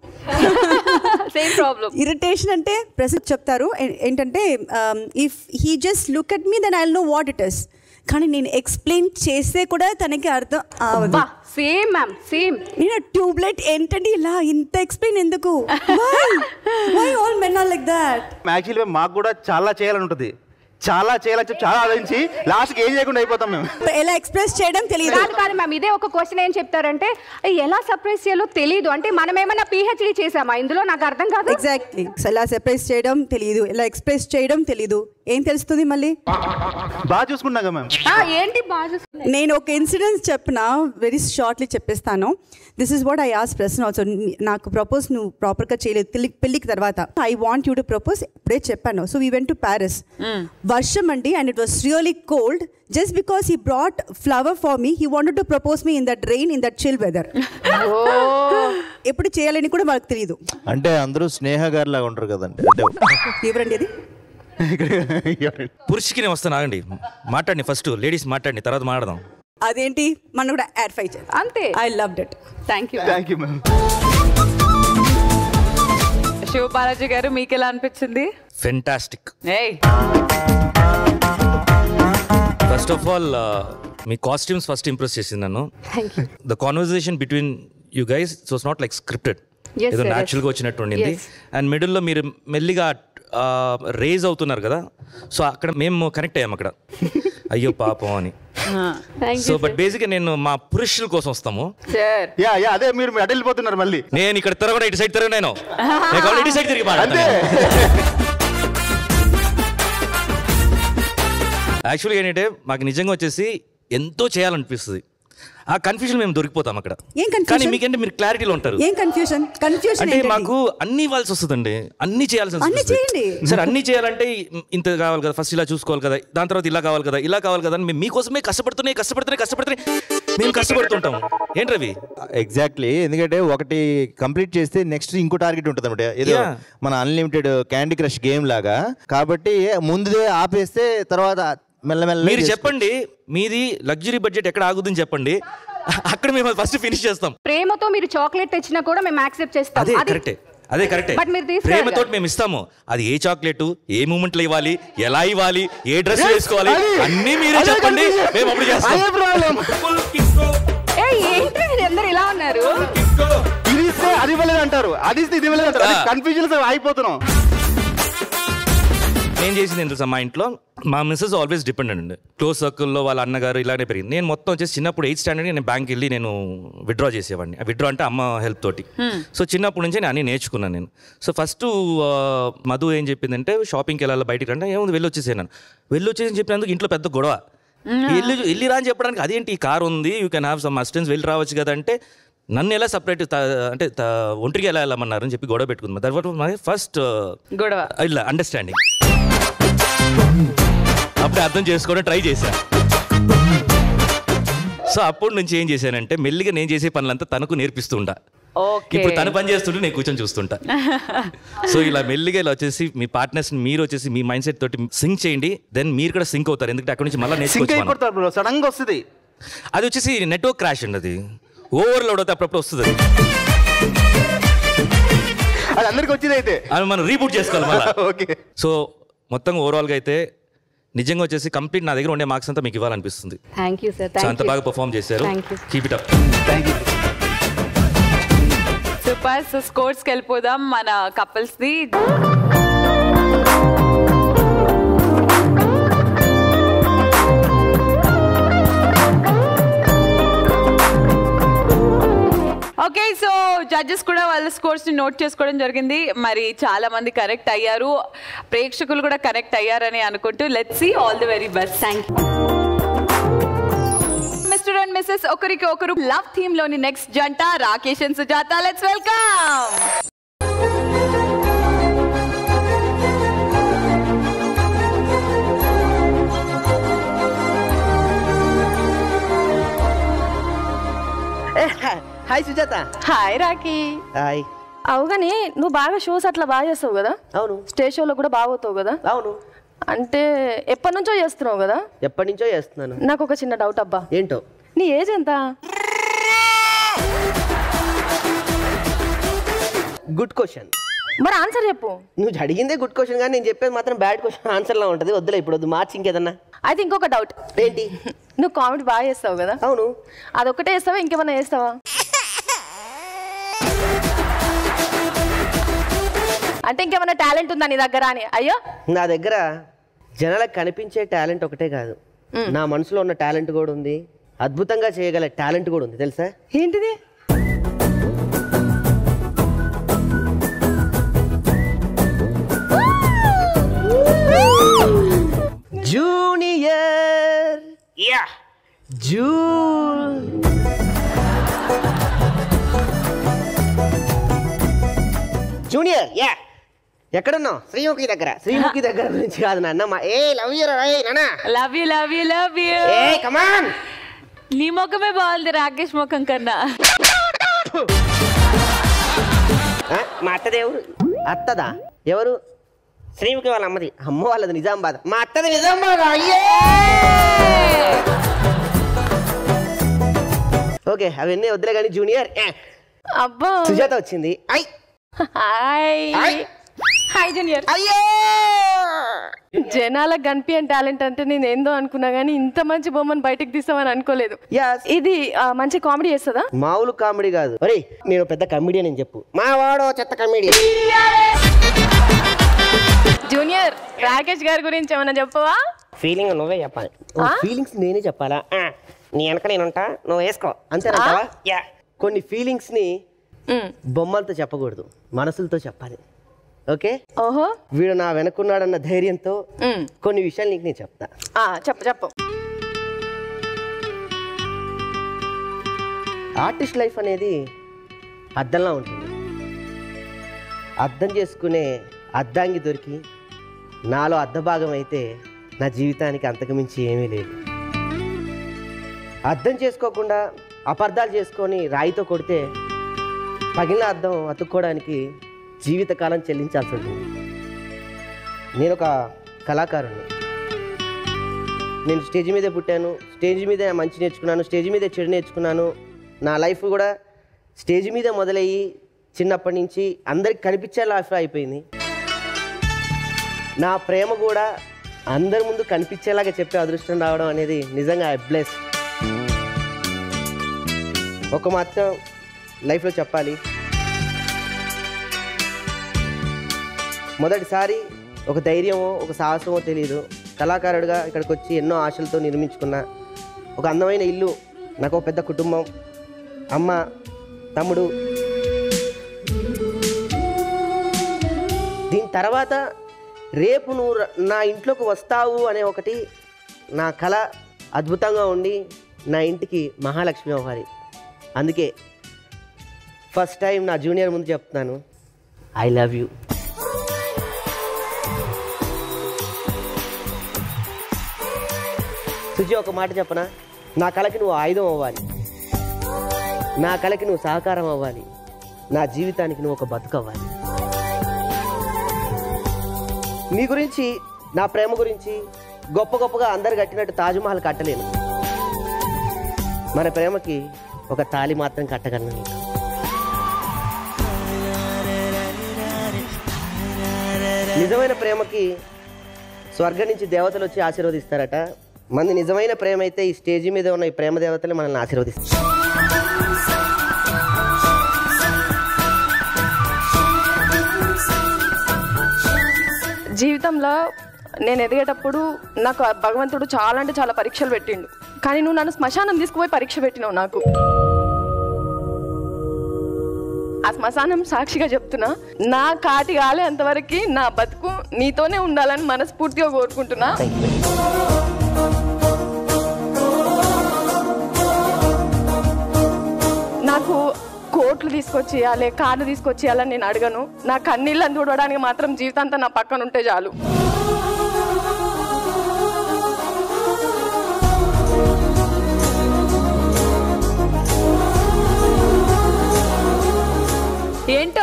Same problem. Irritation అంటే ప్రశ్న చెప్తారు ఏంటంటే, if he just look at me then I will know what it is. కానీ నేను ఎక్స్ప్లెయిన్ చేస్తే కూడా తనకి అర్థం అవదు. Same ma'am, same. నేను ట్యూబ్లైట్ ఏంటండి ఇలా ఇంత ఎక్స్ప్లెయిన్ ఎందుకు? Why all men are like that? యాక్చువల్గా మాకు కూడా చాలా చేయాలని ఉంటుంది, చాలా చేయాలని చాలా ఆలోచించి లాస్ట్కి ఏం చేయకుండా అయిపోతాం మేము. ఎలా ఎక్స్ప్రెస్ చేయడం తెలియదు. కానీ మ్యామ్ ఇదే ఒక క్వశ్చన్ ఏం చెప్తారంటే ఎలా సర్ప్రైజ్ చేయాలో తెలియదు అంటే, మనం ఏమైనా PhD చేసామా ఇందులో? నాకు అర్థం కాదు. ఎగ్జాక్ట్లీ. ఎలా సర్ప్రైజ్ చేయడం తెలియదు, ఎలా ఎక్స్ప్రెస్ చేయడం తెలియదు, ఏం తెలుస్తుంది? మళ్ళీ బాగా చూసుకున్నాగా మ్యామ్. ఏంటి బాగా చూసుకున్నా? నేను ఒక ఇన్సిడెన్స్ చెప్పిన వెరీ షార్ట్లీ చెప్పేస్తాను. This is what I ask ప్రశ్న ఆల్సో. నాకు ప్రపోజ్ నువ్వు ప్రాపర్గా చేయలేదు పెళ్ళికి తర్వాత. I want you to propose, ఇప్పుడే చెప్పాను. So we went to Paris. వర్షం అండి, and it was really cold. Just because he brought flower for me, he wanted to propose me in that rain, in that chill weather. ఎప్పుడు చేయాలని కూడా వాళ్ళకి తెలియదు. అంటే అందరూ స్నేహ గారు లాగా ఉంటారు కదండి. ఎవరండి అది? పురుషుకి నేను వస్తాను. ఆగండి, మాట్లాడి ఫస్ట్ లేడీస్ మాట్లాడి తర్వాత మాట్లాడదాం. అదేంటి మనం కూడా యాడ్ ఫై చేయాలి అంతే. I loved it. Thank you. Thank you ma'am. Shiva Balaji గారు, మీకు ఎలా అనిపించింది? ఫెంటాస్టిక్. ఫస్ట్ ఆఫ్ ఆల్ మీ కాస్ట్యూమ్స్ ఫస్ట్ ఇంప్రెస్ చేసింది నన్ను. The conversation between you guys it was not like scripted. ఏదో న్యాచురల్గా వచ్చినట్టు ఉండింది. అండ్ మిడిల్లో మీరు మెల్లిగా రేజ్ అవుతున్నారు కదా, సో అక్కడ మేము కనెక్ట్ అయ్యాము అక్కడ. అయ్యో పాపం అని. సో బట్ బేసిక్గా నేను మా పురుషుల కోసం వస్తాము. అదే మీరు అడలిపోతున్నారు మళ్ళీ. నేను ఇక్కడ తిరగడం, ఇటు సైడ్ తిరగను, ఇటు సైడ్ తిరిగి యాక్చువల్గా ఏంటంటే మాకు నిజంగా వచ్చేసి ఎంతో చేయాలనిపిస్తుంది. ఆ కన్ఫ్యూజన్ మేము దొరికిపోతాం అక్కడ. కానీ మీకంటే మీరు క్లారిటీలో ఉంటారు. అంటే మాకు అన్ని ఇవ్వాల్సి వస్తుందండి, అన్ని చేయాల్సి వస్తుంది. సార్ అన్ని చేయాలంటే ఇంత కావాలి కదా, ఫస్ట్ ఇలా చూసుకోవాలి కదా, దాని తర్వాత ఇలా కావాలి కదా, ఇలా కావాలి కదా అని మేము మీకోసమే కష్టపడుతున్నాయి మేము కష్టపడుతుంటాము. ఏంటి రవి? ఎగ్జాక్ట్లీ, ఎందుకంటే ఒకటి కంప్లీట్ చేస్తే నెక్స్ట్ ఇంకో టార్గెట్ ఉంటుంది అనమాట. ఏదో మన అన్లిమిటెడ్ క్యాండీ క్రష్ గేమ్ లాగా. కాబట్టి ముందుదే ఆపేస్తే తర్వాత మెల్లమెల్ల. మీరు చెప్పండి మీది లగ్జరీ బడ్జెట్ ఎక్కడ ఆగుద్దని చెప్పండి, అక్కడ మేము ఫస్ట్ ఫినిష్ చేస్తాం. ప్రేమతో మీరు చాక్లెట్ తెచ్చినా కూడా మేము యాక్సెప్ట్ చేస్తాం. అదే కరెక్టే, అదే కరెక్టే. ప్రేమతో మేము ఇస్తాము. అది ఏ చాక్లెట్, ఏ మూమెంట్లో ఇవ్వాలి, ఎలా ఇవ్వాలి, ఏ డ్రెస్ వేసుకోవాలి అన్నీ మీరే చెప్పండి, మేము అప్పుడు చేస్తాం. ఇలా ఉన్నారు, ఇది ఇస్తే అది ఇవ్వలేదు అంటారు, అది ఇస్తే ఇది ఇవ్వలేదు అంటారు. కన్ఫ్యూజన్ అయిపోతున్నాం. నేను చేసింది తెలుసా, మా ఇంట్లో మా మిస్సెస్ ఆల్వేస్ డిపెండెంట్ అండి. క్లోజ్ సర్కిల్లో వాళ్ళ అన్నగారు ఇలానే పెరిగింది. నేను మొత్తం వచ్చేసి చిన్నప్పుడు 8th standard నేను బ్యాంక్కి వెళ్ళి నేను విత్డ్రా చేసేవాడిని. విత్డ్రా అంటే అమ్మ హెల్ప్ తోటి. సో చిన్నప్పటి నుంచి నేను అన్నీ నేర్చుకున్నాను నేను. సో ఫస్ట్ మధు ఏం చెప్పిందంటే షాపింగ్కి వెళ్ళాలి బయటికి అంటే, ఏముంది వెళ్ళి వచ్చేసాను. వెళ్ళి వచ్చేసి చెప్పినందుకు ఇంట్లో పెద్ద గొడవ. వెళ్ళిరా అని చెప్పడానికి, అదేంటి ఈ కార్ ఉంది, you can have some assistance, వెళ్ళి రావచ్చు కదా అంటే, నన్ను ఎలా సపరేట్ అంటే ఒంటరికి ఎలా వెళ్ళమన్నారని చెప్పి గొడవ పెట్టుకుంది. తర్వాత ఫస్ట్ గొడవ ఇలా అండర్స్టాండింగ్, అప్పుడే అర్థం చేసుకోవడం ట్రై చేశాను. సో అప్పటి నుంచి ఏం చేశానంటే మెల్లిగా నేను చేసే పనులంతా తనకు నేర్పిస్తూ ఉంటా. ఇప్పుడు తను పని చేస్తుంటే నేను కూర్చొని చూస్తుంటా. సో ఇలా మెల్లిగా ఇలా వచ్చేసి మీ పార్ట్నర్స్ మీరు వచ్చేసి మీ మైండ్ సెట్ తోటి సింక్ చేయండి, దెన్ మీరు కూడా సింక్ అవుతారు. ఎందుకంటే అక్కడ నుంచి మళ్ళీ నేర్చుకుంటారు. సడన్ గా వస్తుంది అది, వచ్చేసి నెట్వర్క్ క్రాష్ అండి. అది ఓవర్లోడ్ అయితే అప్పుడప్పుడు వస్తుంది. అది అందరికి వచ్చింది, అయితే అది మనం రీబూట్ చేసుకోవాలి. సో మొత్తం ఓవరాల్గా అయితే నిజంగా వచ్చేసి కంప్లీట్ నా దగ్గర ఉండే మార్క్స్ అంతా మీకు ఇవ్వాలనిపిస్తుంది. అంత బాగా పర్ఫామ్ చేశారు, keep it up. Super. So స్కోర్స్కి వెళ్ళిపోదాం మన కపుల్స్ది. ఓకే, సో జడ్జెస్ కూడా వాళ్ళ స్కోర్స్ని నోట్ చేసుకోవడం జరిగింది. మరి చాలా మంది కరెక్ట్ అయ్యారు, ప్రేక్షకులు కూడా కరెక్ట్ అయ్యారని అనుకుంటూ let's see, all the very best. Thank you mister and missus. ఒకరికి ఒకరు లవ్ థీమ్ లోని నెక్స్ట్ జంట Rakesh and Sujatha. Let's welcome. Hi Sujatha. Hi Rakhi. Hi. అవుగానే నువ్వు బాగా షోస్ అట్లా బాగా చేస్తావు కదా? అవును. స్టేజ్ షోలో కూడా బాగా అవుతావు కదా? అవును. అంటే ఎప్పటి నుంచో చేస్తున్నావు కదా? ఎప్పటి నుంచో చేస్తున్నాను. నాకు ఒక చిన్న డౌట్ అబ్బా. ఏంటో? నీ ఏజ్ ఎంత? Good question. మరి ఆన్సర్ చెప్పు. నువ్వు అడిగిందే గుడ్ క్వశ్చన్ కానీ నేను చెప్పేది మాత్రం బ్యాడ్ క్వశ్చన్ ఆన్సర్లా ఉంటుంది. వద్దులే ఇప్పుడు, వద్దు, మార్చి ఇంకేదన్నా. అయితే ఇంకొక డౌట్. ఏంటి? నువ్వు కామెడీ బాగా చేస్తావు కదా? అవును. అదొక్కటే వేస్తావా ఇంకేమన్నా వేస్తావా? అంటే ఇంకేమన్నా టాలెంట్ ఉందా నీ దగ్గర అని? అయ్యో, నా దగ్గర జనాలకు కనిపించే టాలెంట్ ఒకటే కాదు, నా మనసులో ఉన్న టాలెంట్ కూడా ఉంది. అద్భుతంగా చేయగల టాలెంట్ కూడా ఉంది తెలుసా? ఏంటిది? జూనియర్ యా జూ. Junior yeah. ఎక్కడున్నావు? శ్రీముఖి దగ్గర. శ్రీముఖి దగ్గర నుంచి కాదు నాన్న. ఏ లవ్ యూ రా. ఏ నాన్న love you love you love you. ఏ కమ్ ఆన్. నీ ముఖమే బాగుంది రాకేష్ ముఖం కన్నా. మా అత్తది ఎవరు? అత్తదా? ఎవరు? శ్రీముఖి వాళ్ళ అమ్మది. అమ్మ వాళ్ళది నిజామాబాద్. మా అత్తది నిజామాబాద్. అయ్యే ఓకే, అవన్నీ వద్దులే కానీ జూనియర్. అబ్బా సుజాత వచ్చింది. Hi hi junior. అయ్యో జనాలకు కనిపించే టాలెంట్ అంటే నేను ఏందో అనుకున్నా గానీ ఇంత మంచి బొమ్మను బయటికి తీస్తామని అనుకోలేదు. ఇది మంచి కామెడీ చేస్తదా? మామూలు కామెడీ కాదు. ఒరేయ్ నేను పెద్ద కామెడియన్ అని చెప్పు. మా వాడో చెత్త కామెడియన్. జూనియర్ రాకేష్ గారి గురించి ఏమన్నా చెప్పవా? ఫీలింగ్ నువ్వే చెప్పాలి. ఫీలింగ్స్ నేనే చెప్పాలా? నీ వెనక నేనుంటా, నువ్వు వేసుకో అంతేనంటావా? యా. కొన్ని ఫీలింగ్స్ ని బొమ్మలతో చెప్పకూడదు, మనసులతో చెప్పాలి. ఓకే? ఓహో. వీడు నా వెనకున్నాడన్న ధైర్యంతో కొన్ని విషయాలు నీకు నేను చెప్తా. చెప్పు. ఆర్టిస్ట్ లైఫ్ అనేది అద్దంలా ఉంటుంది. అర్థం చేసుకునే అద్దాంగి దొరికి నాలో అద్ద భాగం అయితే నా జీవితానికి అంతకుమించి ఏమీ లేదు. అర్థం చేసుకోకుండా అపార్థాలు చేసుకొని రాయితో కొడితే పగిలిన అద్దం అతుక్కోవడానికి జీవితకాలం చెల్లించాల్సి ఉంటుంది. నేను ఒక కళాకారుణ్ణి. నేను స్టేజ్ మీదే పుట్టాను, స్టేజ్ మీదే మంచి నేర్చుకున్నాను, స్టేజ్ మీదే చెడు నేర్చుకున్నాను. నా లైఫ్ కూడా స్టేజ్ మీదే మొదలయ్యి చిన్నప్పటి నుంచి అందరికి కనిపించే లైఫ్ అయిపోయింది. నా ప్రేమ కూడా అందరి ముందు కనిపించేలాగా చెప్పే అదృష్టం రావడం అనేది నిజంగా బ్లెస్. ఒక మాత్రం లైఫ్లో చెప్పాలి, మొదటిసారి ఒక ధైర్యమో ఒక సాహసమో తెలియదు, కళాకారుడిగా ఇక్కడికి వచ్చి ఎన్నో ఆశలతో నిర్మించుకున్న ఒక అందమైన ఇల్లు, నాకు పెద్ద కుటుంబం, అమ్మ, తమ్ముడు. దీని తర్వాత రేపు నువ్వు నా ఇంట్లోకి వస్తావు అనే ఒకటి, నా కళ అద్భుతంగా ఉండి నా ఇంటికి మహాలక్ష్మి అవ్వాలి. అందుకే ఫస్ట్ టైం నా జూనియర్ ముందు చెప్తున్నాను, ఐ లవ్ యూ. సుజీ, ఒక మాట చెప్పనా? నా కళకి నువ్వు ఆయుధం అవ్వాలి, నా కళకి నువ్వు సహకారం అవ్వాలి, నా జీవితానికి నువ్వు ఒక బతుకు అవ్వాలి. నీ గురించి, నా ప్రేమ గురించి గొప్ప గొప్పగా అందరు కట్టినట్టు తాజ్మహల్ కట్టలేను. మన ప్రేమకి ఒక తాళి మాత్రం కట్టగలను. నిజమైన ప్రేమకి స్వర్గం నుంచి దేవతలు వచ్చి ఆశీర్వదిస్తారట. మన నిజమైన ప్రేమ అయితే ఈ స్టేజీ మీద ఉన్న ఈ ప్రేమ దేవతలే మనల్ని ఆశీర్వదిస్తారు. జీవితంలో నేను ఎదిగేటప్పుడు నాకు భగవంతుడు చాలా అంటే చాలా పరీక్షలు పెట్టిండు. కానీ నువ్వు నన్ను శ్మశానం తీసుకుపోయి పరీక్ష పెట్టినావు. నాకు ఆ శ్మశానం సాక్షిగా చెప్తున్నా, నా కాటి కాలే అంతవరకు నా బతుకు నీతోనే ఉండాలని మనస్ఫూర్తిగా కోరుకుంటున్నా. నాకు కోట్లు తీసుకొచ్చేయాలి, కార్లు తీసుకొచ్చేయాలని నేను అడగను. నా కన్నీళ్ళని చూడడానికి మాత్రం జీవితాంతం నా పక్కన ఉంటే చాలు. ఏంటో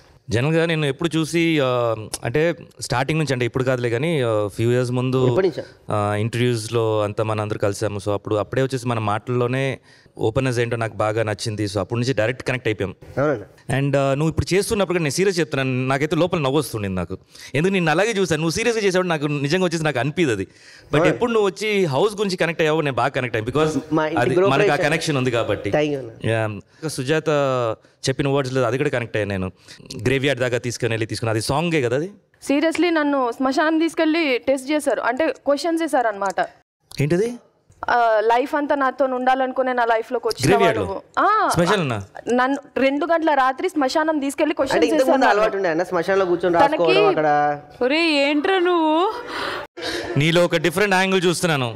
జనరల్గా నేను ఎప్పుడు చూసి అంటే స్టార్టింగ్ నుంచి, అంటే ఇప్పుడు కాదులే కానీ ఫ్యూ ఇయర్స్ ముందు ఇంటర్వ్యూస్లో అంతా మన అందరూ కలిసాము. సో అప్పుడే వచ్చేసి మన మాటల్లోనే ఓపెనర్స్ ఏంటో నాకు బాగా నచ్చింది. సో అప్పటి నుంచి డైరెక్ట్ కనెక్ట్ అయిపోయాం. అండ్ నువ్వు ఇప్పుడు చేస్తున్నప్పుడు నేను సీరియస్ చెప్తున్నాను, నాకైతే లోపల నవ్వు వస్తుంది. నాకు ఎందుకు నేను అలాగే చూసాను, నువ్వు సీరియస్గా చేసావు నాకు నిజంగా వచ్చేసి నాకు అనిపిదు అది. బట్ ఎప్పుడు నువ్వు వచ్చి హౌస్ గురించి కనెక్ట్ అయ్యావు, నేను బాగా కనెక్ట్ అయ్యాను. బికాస్ అది మనకు ఆ కనెక్షన్ ఉంది కాబట్టి. సుజాత చెప్పిన వర్డ్స్ లేదు, అది కూడా కనెక్ట్ అయ్యాను. నేను గ్రేవ్ యార్డ్ దాకా తీసుకుని అది సాంగే కదా, అది సీరియస్లీ నన్ను శ్మశానం తీసుకెళ్ళి టెస్ట్ చేశారు. అంటే క్వశ్చన్స్ చేశారు అనమాట. ఏంటది? లైఫ్ అంతా నాతో ఉండాలనుకునే నా లైఫ్ లోకి వచ్చి 2 గంటల రాత్రి శ్మశానం తీసుకెళ్లి ఏంట్రా నువ్వు, నీలో ఒక డిఫరెంట్ యాంగిల్ చూస్తున్నాను.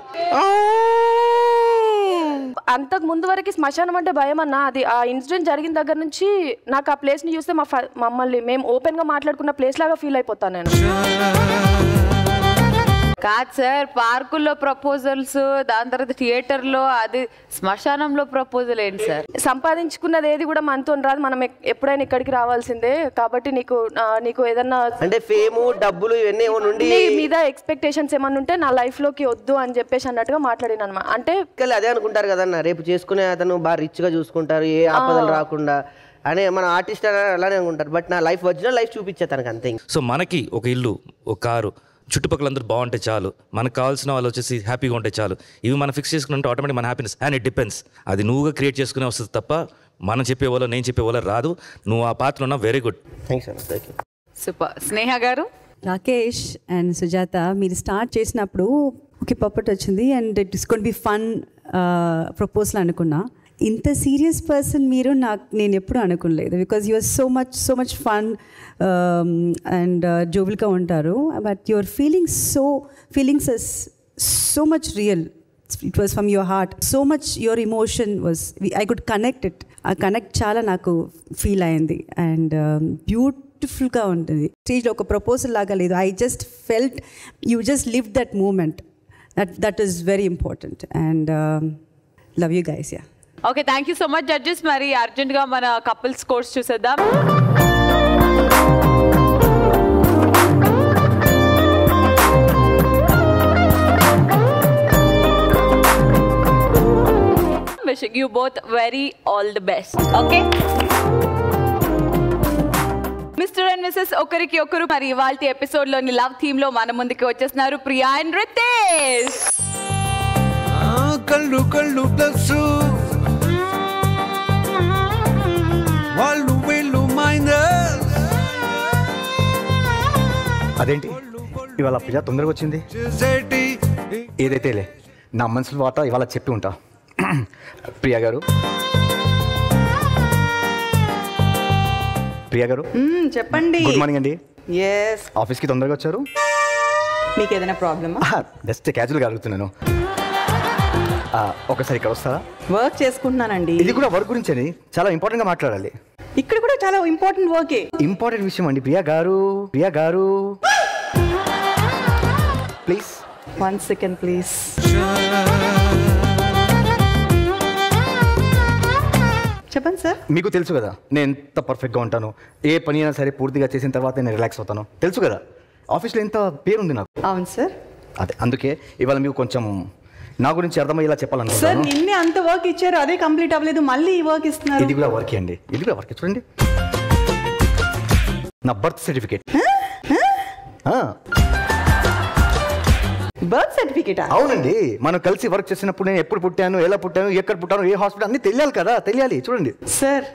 అంతకు ముందు వరకు శ్మశానం అంటే భయం అన్న. అది ఆ ఇన్సిడెంట్ జరిగిన దగ్గర నుంచి నాకు ఆ ప్లేస్ ని చూస్తే మమ్మల్ని మేము ఓపెన్ గా మాట్లాడుకున్న ప్లేస్ లాగా ఫీల్ అయిపోతాను నేను. కాదు సార్, పార్కుల్లో ప్రపోజల్స్, దాని తర్వాత థియేటర్లో, అది శ్మశానంలో ప్రపోజల్ ఏంటి సార్? సంపాదించుకున్నది ఏది కూడా మనతో రాదు, మనం ఎప్పుడైనా ఇక్కడికి రావాల్సిందే. కాబట్టి నీకు నీకు ఏదన్నా అంటే ఫేమ్, డబ్బులు ఇవన్నీ ఉండి మీద ఎక్స్పెక్టేషన్స్ ఏమన్నా ఉంటే నా లైఫ్ లోకి వద్దు అని చెప్పేసి అన్నట్టుగా మాట్లాడిన అనమాట. అంటే అదే అనుకుంటారు కదన్నా, రేపు చేసుకునే అతను బాగా రిచ్ గా చూసుకుంటారు, ఏ ఆపదలు రాకుండా అనే మన ఆర్టిస్ట్ అలానే అనుకుంటారు. బట్ నా లైఫ్ ఒరిజినల్ లైఫ్ చూపించే తనకు అంతే. సో మనకి ఒక ఇల్లు, ఒక కారు, చుట్టుపక్కల అందరూ బాగుంటే చాలు, మనకు కావాల్సిన వాళ్ళు వచ్చేసి హ్యాపీగా ఉంటే చాలు, ఇవి మనం ఫిక్స్ చేసుకున్నట్టు ఆటోమేటిక్ మన హ్యాపీనెస్. అండ్ ఇట్ డిపెండ్స్, అది నువ్వుగా క్రియేట్ చేసుకునే వస్తుంది తప్ప మనం చెప్పేవాళ్ళ నేను చెప్పేవాళ్ళ రాదు. నువ్వు ఆ పాత్ర ఉన్నా వెరీ గుడ్. థ్యాంక్స్ అన్న, థ్యాంక్ యూ. సూపర్. స్నేహ గారు, రాకేష్ అండ్ సుజాత, మీరు స్టార్ట్ చేసినప్పుడు ఓకే పప్పట్ వచ్చింది and it is gonna be fun proposal అనుకున్నా. ఇంత సీరియస్ పర్సన్ మీరు నేను ఎప్పుడు అనుకోలేదు. Because you are so much fun and జోబుల్గా ఉంటారు, but your feelings is so much real. It was from your heart. So much your emotion was, I could connect it. ఆ connect చాలా నాకు feel అయింది అండ్ బ్యూటిఫుల్గా ఉంటుంది. స్టేజ్లో ఒక ప్రపోజల్ లాగా లేదు, I just felt you just live that moment. That is very important and love you guys. Yeah, okay, thank you so much judges. మరి అర్జెంట్గా మన కపుల్ స్కోర్స్ చూసేద్దాం. Wishing you both very all the best. Okay mister and missus, ఒకరికి ఒకరు మరి ఇవాల్టి ఎపిసోడ్లోని love థీమ్లో మన ముందుకి వచ్చేస్తున్నారు ప్రియా అండ్ రితేష్. కళ్ళు కళ్ళు ప్లస్ అదేంటి ఇవాళ పిల్ల తొందరగా వచ్చింది? ఏదైతే లే, నా మనసులో మాట ఇవాళ చెప్పి ఉంటా. ప్రియా గారు చెప్పండి. గుడ్ మార్నింగ్ అండి. ఆఫీస్కి తొందరగా వచ్చారు, మీకు ఏదైనా ప్రాబ్లమా? జస్ట్ క్యాజువల్గా అడుగుతున్నాను. ఒకసారి ఇక్కడ వస్తారా? వర్క్ చేసుకుంటున్నానండి. ఇది కూడా వర్క్ గురించి అని చాలా ఇంపార్టెంట్ గా మాట్లాడాలి. ఇక్కడ కూడా చాలా ఇంపార్టెంట్ వర్కే, ఇంపార్టెంట్ విషయం అండి. ప్రియా గారు ప్లీజ్ వన్ సెకండ్ ప్లీజ్. చెప్పండి సార్. మీకు తెలుసు కదా నేను ఎంత పర్ఫెక్ట్ గా ఉంటాను, ఏ పని అయినా సరే పూర్తిగా చేసిన తర్వాత నేను రిలాక్స్ అవుతాను. తెలుసు కదా ఆఫీస్లో ఎంత పేరుంది నాకు. అవును సార్, అదే అందుకే ఇవాళ మీకు కొంచెం నా గురించి అర్థమయ్యేలా చెప్పాలనుకో సార్. నిన్నే అంత వర్క్ ఇచ్చారు, అదే కంప్లీట్ అవ్వలేదు, మళ్ళీ ఈ వర్క్ ఇస్తున్నారు. ఇది కూడా వర్క్ అండి, ఇది కూడా వర్క్. చూడండి నా బర్త్ సర్టిఫికేట్. Birth certificate? అవునండి, మనం కలిసి వర్క్ చేసినప్పుడు నేను ఎప్పుడు పుట్టాను, ఎలా పుట్టాను, ఎక్కడ పుట్టాను, ఏ హాస్పిటల్ అన్ని తెలియాలి కదా, తెలియాలి. చూడండి సార్,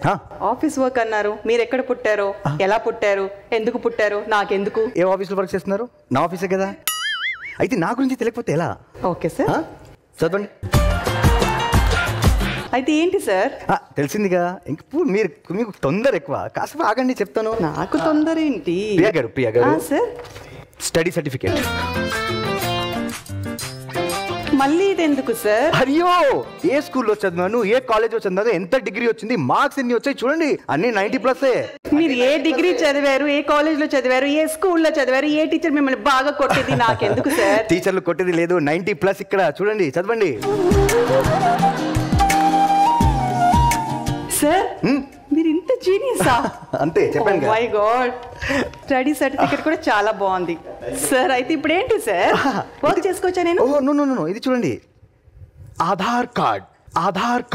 ఆఫీస్ వర్క్ అన్నారు, మీరు ఎక్కడ పుట్టారో, ఎలా పుట్టారు, ఎందుకు పుట్టారు, నాకెందుకు, ఏ ఆఫీస్లో వర్క్ చేస్తున్నారు, నా ఆఫీసే కదా, అయితే నా గురించి తెలియకపోతే ఎలా? ఓకే సార్ చదవండి. అయితే ఏంటి సార్? తెలిసిందిగా. ఇంక మీరు మీకు తొందర ఎక్కువ, కాస్త ఆగండి చెప్తాను. నాకు తొందర ఏంటి? ప్రియా గారు సార్, స్టడీ సర్టిఫికేట్. మళ్ళీ ఇది ఎందుకు సార్? అయ్యో ఏ స్కూల్లో చదివాను, ఏ కాలేజ్లో చదివాను, ఎంత డిగ్రీ వచ్చింది, మార్క్స్ ఎన్ని వచ్చాయి చూడండి, అన్ని 90+. మీరు ఏ డిగ్రీ చదివారు, ఏ కాలేజ్లో చదివారు, ఏ స్కూల్లో చదివారు, ఏ టీచర్ మిమ్మల్ని బాగా కొట్టేది, నాకెందుకు సార్? టీచర్లు కొట్టేది లేదు, 90+ ఇక్కడ చూడండి, చదవండి సార్. మీరు ఇంత జీనియసా? అంతే చెప్పండి. మై గాడ్, స్టడీ సర్టిఫికెట్ కూడా చాలా బాగుంది సార్. అయితే ఇప్పుడు ఏంటి సార్, వర్క్ చేసుకోవచ్చా నేను? ఓ నో నో నో, ఇది చూడండి, ఆధార్ కార్డ్. ఆధార్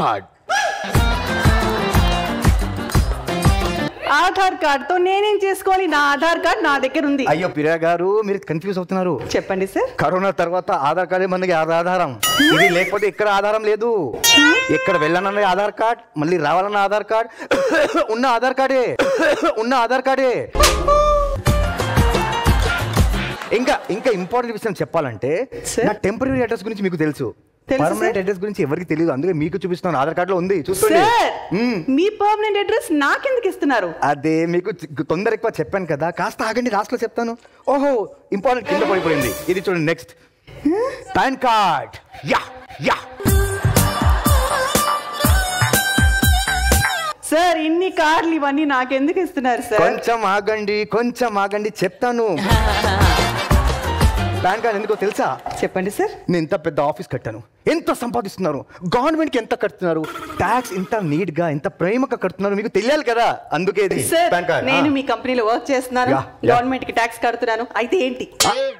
కార్డ్ తో నేనేం చేసుకోవాలి? నా ఆధార్ కార్డ్ నా దగ్గర ఉంది. అయ్యో ప్రియా గారు, మీరు కన్ఫ్యూజ్ అవుతున్నారు. చెప్పండి సార్. కరోనా తర్వాత ఆధార్ కార్డే మనకి ఆధారం. ఇది లేకపోతే ఇక్కడ ఆధారం లేదు. ఎక్కడ వెళ్ళాలన్న ఆధార్ కార్డ్, మళ్ళీ రావాలన్న ఆధార్ కార్డ్, ఉన్న ఆధార్ కార్డే. ఇంకా ఇంపార్టెంట్ విషయం చెప్పాలంటే, నా టెంపరీ అడ్రస్ గురించి మీకు తెలుసు, పర్మనెంట్ అడ్రస్ గురించి ఎవరికి తెలియదు, అందుకే మీకు చూపిస్తున్నాను, ఆధార్ కార్డులో ఉంది చూసుకోండి. మీ పర్మనెంట్ అడ్రస్ నాకెందుకు ఇస్తున్నారు? అదే మీకు తొందర ఎక్కువ చెప్పాను కదా, కాస్త ఆగండి, లాస్ట్లో చెప్తాను. ఓహో ఇంపార్టెంట్ కింద పడిపోయింది, ఇది చూడండి. Next pan card. Yeah sir, ఇన్ని కార్డులు ఇవన్నీ నాకెందుకు ఇస్తున్నారు సార్? కొంచెం ఆగండి చెప్తాను. ప్లాన్ కానీ ఎందుకో తెలుసా? చెప్పండి సార్. నేను ఇంత పెద్ద ఆఫీస్ కట్టాను, ఎంత సంపాదిస్తున్నారు, గవర్నమెంట్కి ఎంత కడుతున్నారు, ట్యాక్స్ ఇంత నీట్గా ఇంత ప్రేమగా కడుతున్నారు, మీకు తెలియాలి కదా. అందుకే నేను మీ కంపెనీలో వర్క్ చేస్తున్నాను, గవర్నమెంట్కి ట్యాక్స్ కడుతున్నాను. అయితే ఏంటి?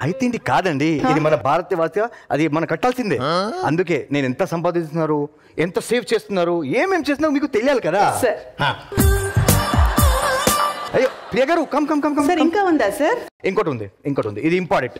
అయితే ఏంటి కాదండి, ఇది మన భారతీయ, అది మనం కట్టాల్సిందే. అందుకే నేను ఎంత సంపాదిస్తున్నారు, ఎంత సేవ్ చేస్తున్నారు, ఏమేమి చేస్తున్నారు మీకు తెలియాలి కదా. అయ్యో ప్రియ గారు, come come come come. Sir ఇంకా ఉందా సార్? ఇంకోటి ఉంది, ఇంకోటి ఉంది, ఇది ఇంపార్టెంట్.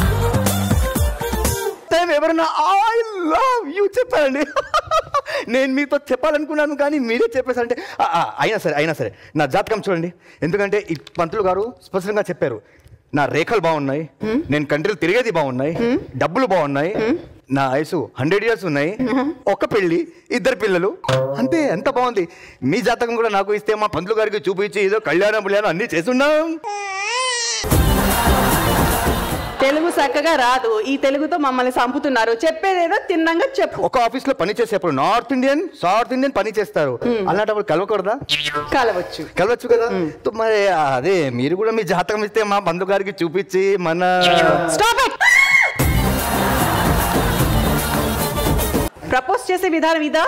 ఎవరన్నా ఐ లవ్ యూ చెప్పండి. నేను మీతో చెప్పాలనుకున్నాను కానీ మీరే చెప్పేసారంటే. అయినా సరే, అయినా సరే నా జాతకం చూడండి. ఎందుకంటే ఈ పంతులు గారు స్పష్టంగా చెప్పారు, నా రేఖలు బాగున్నాయి, నేను కంట్రీలు తిరిగేది బాగున్నాయి, డబ్బులు బాగున్నాయి, నా వయసు 100 years ఉన్నాయి, ఒక పెళ్ళి, 2 children, అంతే. ఎంత బాగుంది. మీ జాతకం కూడా నాకు ఇస్తే మా పంతులు గారికి చూపించి ఏదో కళ్యాణం పుళ్యాణం అన్నీ చేస్తున్నాం. తెలుగు చక్కగా రాదు, ఈ తెలుగుతో మమ్మల్ని చంపుతున్నారు. చెప్పేదేదో తిన్నంగా చెప్పు. ఒక ఆఫీస్ లో పని చేసేప్పుడు నార్త్ ఇండియన్ సౌత్ ఇండియన్ పని చేస్తారు, అలాంటప్పుడు కలవకూడదా? కలవచ్చు, కలవచ్చు కదా. మరి అదే మీరు కూడా మీ జాతకం ఇస్తే మా బంధు గారికి చూపించి మన ప్రపోజ్ చేసే విధానం ఇదా?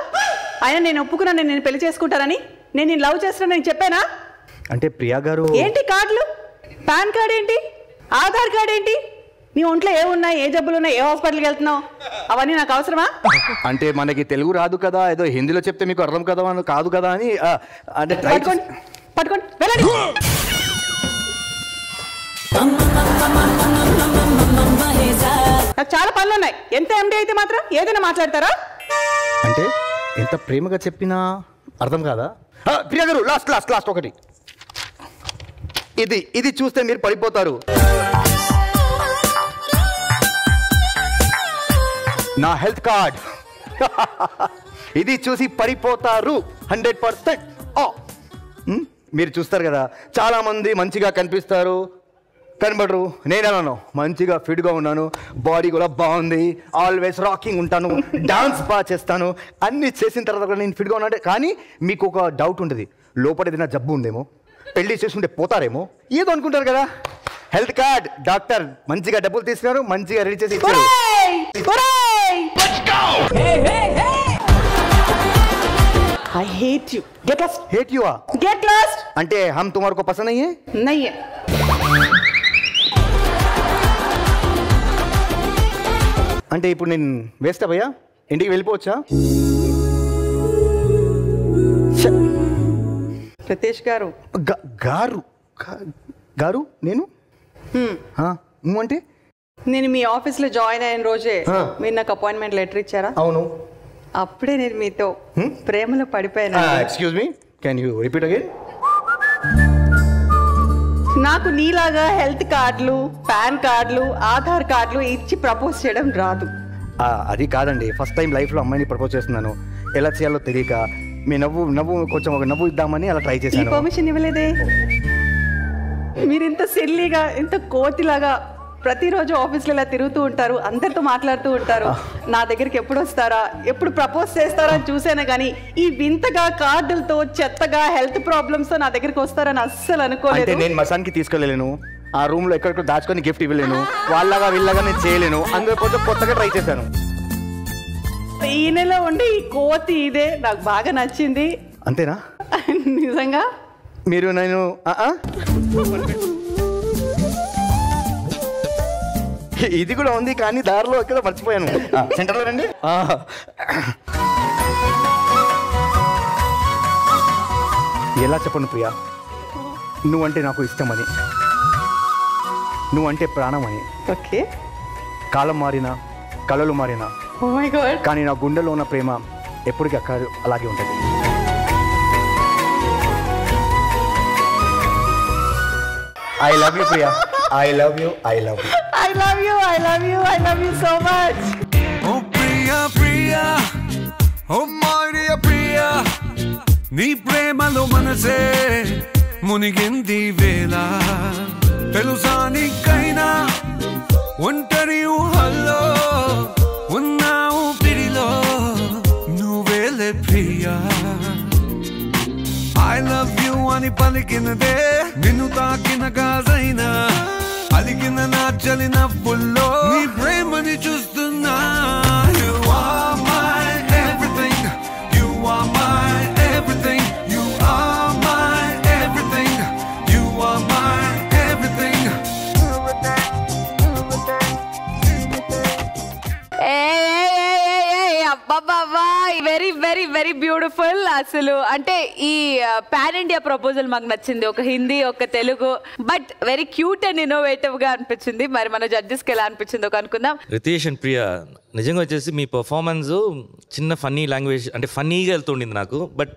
ఆయన నేను ఒప్పుకున్నాను, నేను పెళ్లి చేసుకుంటానని, నేను నేను లవ్ చేస్తానని నేను చెప్పానా? అంటే ప్రియా గారు ఏంటి కార్డులు, పాన్ కార్డ్ ఏంటి, ఆధార్ కార్డ్ ఏంటి, నీ ఒంట్లో ఏమున్నాయి, ఏ జబ్బులు ఉన్నాయి, ఏ హాస్పిటల్కి వెళ్తున్నావు, అవన్నీ నాకు అవసరమా? అంటే మనకి తెలుగు రాదు కదా, ఏదో హిందీలో చెప్తే మీకు అర్థం కదా అని కాదు కదా అని. అంటే పట్టుకోండి వెళ్ళండి. నాకు చాలా పనులు ఉన్నాయి. ఎంత ఎండి అయితే మాత్రం ఏదైనా మాట్లాడతారా? అంటే ఎంత ప్రేమగా చెప్పినా అర్థం కాదా? ప్రియా గారు లాస్ట్ లాస్ట్ లాస్ట్ ఒకటి, ఇది ఇది చూస్తే మీరు పడిపోతారు. నా హెల్త్ కార్డ్, ఇది చూసి పడిపోతారు 100%. మీరు చూస్తారు కదా, చాలామంది మంచిగా కనిపిస్తారు, కనబడరు. నేనన్నాను మంచిగా ఫిట్గా ఉన్నాను, బాడీ కూడా బాగుంది, ఆల్వేస్ రాకింగ్ ఉంటాను, డాన్స్ బాగా చేస్తాను, అన్నీ చేసిన తర్వాత కూడా నేను ఫిట్గా ఉన్నాను. కానీ మీకు ఒక డౌట్ ఉంటుంది, లోపల ఏదైనా జబ్బు ఉందేమో, పెళ్లి చేసుకుంటే పోతారేమో, ఏదో అనుకుంటారు కదా. హెల్త్ కార్డ్, డాక్టర్ మంచిగా డబ్బులు తీసుకున్నారు, మంచిగా రెడీ చేసి ఇచ్చారు. I hate you. Get lost. Hate you? Get lost. అంటే हम तुम्हारे को पसंद नहीं है? नहीं है. అంటే ఇప్పుడు నేను వేస్ట్ అయ్యా, ఇంటికి వెళ్ళిపోవచ్చా? రతేష్ గారు గారు గారు నేను అంటే నేను మీ ఆఫీస్లో జాయిన్ అయిన రోజే మీరు నాకు అపాయింట్మెంట్ లెటర్ ఇచ్చారా? అవును. అప్పుడే నేను మీతో ప్రేమలో పడిపోయాను. Excuse me, can you repeat again? నాకు నీలాగా హెల్త్ కార్డులు, పాన్ కార్డులు, ఆధార్ కార్డులు ఇచ్చి ప్రపోజ్ చేయడం రాదు. అది కాదండి, ఫస్ట్ టైం లైఫ్లో అమ్మాయిని ప్రపోజ్ చేస్తున్నాను, ఎలా చేయాలో తెలియక మీ నవ్వు నవ్వు కొంచెం ఒక నవ్వు ఇద్దామని అలా ట్రై చేశాను. పర్మిషన్ ఇవ్వలేదే మీరు. ఇంత సిల్లీగా ఇంత కోతిలాగా ప్రతిరోజు ఆఫీస్లో ఇలా తిరుగుతూ ఉంటారు, అందరితో మాట్లాడుతూ ఉంటారు, నా దగ్గరికి ఎప్పుడు వస్తారా, ఎప్పుడు ప్రపోజ్ చేస్తారా అని చూసాను. కానీ ఈ వింతగా కార్డులతో చెత్తగా హెల్త్ ప్రాబ్లమ్స్తో నా దగ్గరికి వస్తారని అస్సలు అనుకోలేదు. నేను మసానికి తీసుకెళ్ళలేను, ఆ రూమ్లో ఎక్కడికో దాచుకొని గిఫ్ట్ ఇవ్వలేను, వాళ్ళగా వీళ్ళగా నేను చేయలేను, అందులో కొంచెం కొత్తగా ట్రై చేశాను. ఈ నెల ఉండి ఈ కోతి ఇదే నాకు బాగా నచ్చింది. అంతేనా? నిజంగా మీరు నేను ఇది కూడా ఉంది కానీ దారిలో ఎక్కడ మర్చిపోయాను. సెంటర్లో రండి. ఎలా చెప్పను ప్రియా, నువ్వంటే నాకు ఇష్టమని, నువ్వంటే ప్రాణం అని. ఓకే, కాలం మారినా కళలు మారినా కానీ నా గుండెలో ఉన్న ప్రేమ ఎప్పటికీ అక్కడ అలాగే ఉంటుంది. I love you Priya, I love you, I love you, I love you, I love you, I love you so much. Oh Priya Priya Oh my dear Priya, nee premalo manase munigindi vela telusani kaina untariyu hallo unnau pirilo nuvele Priya. I love you ani palikinade ninnu taakina gazaina aligina na jalina pullo nee premani chustunna. You are my everything, you are my everything, you are my everything, you are my everything. Very beautiful. అసలు అంటే ఈ pan India proposal మాకు నచ్చింది, ఒక హిందీ ఒక Telugu, but very cute and innovative గా అనిపించింది. మరి మన జడ్జెస్ కి ఎలా అనిపించిందో అనుకుందాం. రితేష్ అండ్ ప్రియా, నిజంగా వచ్చేసి మీ పర్ఫార్మెన్స్ చిన్న ఫన్నీ లాంగ్వేజ్ అంటే ఫన్నీగా వెళ్తుండింది నాకు, బట్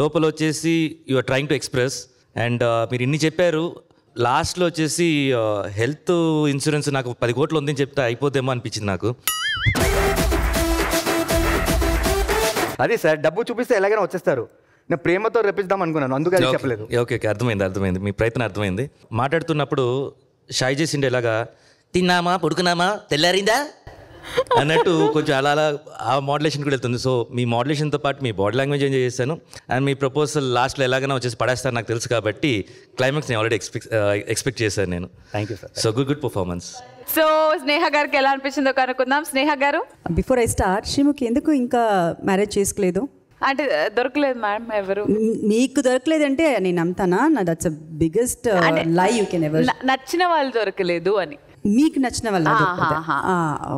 లోపల వచ్చేసి you are trying to express. And మీరు ఇన్ని చెప్పారు, లాస్ట్లో వచ్చేసి హెల్త్ ఇన్సూరెన్స్ నాకు 10 కోట్లు ఉందని చెప్తే అయిపోతేమో అనిపించింది నాకు. అదే సార్, డబ్బు చూపిస్తే ఎలాగైనా వచ్చేస్తారు. నేను ప్రేమతో రప్పిద్దాం అనుకున్నాను, అందుకే చెప్పలేదు. ఓకే ఓకే, అర్థమైంది అర్థమైంది, మీ ప్రయత్నం అర్థమైంది. మాట్లాడుతున్నప్పుడు షై చేసిండే ఇలాగా తిన్నామా పడుకున్నామా తెల్లారిందా అన్నట్టు కొంచెం అలా అలా ఆ మోడలేషన్ కూడా వెళ్తుంది. సో మీ మోడలేషన్తో పాటు మీ బాడీ లాంగ్వేజ్ ఎంజాయ్ చేశాను. అండ్ మీ ప్రపోజల్ లాస్ట్లో ఎలాగైనా వచ్చేసి పడేస్తారు నాకు తెలుసు, కాబట్టి క్లైమాక్స్ నేను ఆల్రెడీ ఎక్స్పెక్ట్ చేశాను నేను. Thank you sir. So good performance. So Sneha గారికి ఎలా అనిపించిందో కనుక్కుందాం. స్నేహ గారు, బిఫోర్ ఐ స్టార్ట్, శ్రీముఖి ఎందుకు ఇంకా మ్యారేజ్ చేసుకోలేదు అంటే దొరకలేదు మేడం ఎవరు? మీకు దొరకలేదంటే నేను నమ్ముతానా? That's biggest lie you can ever. నచ్చిన వాళ్ళు దొరకలేదు అని, మీకు నచ్చిన వాళ్ళు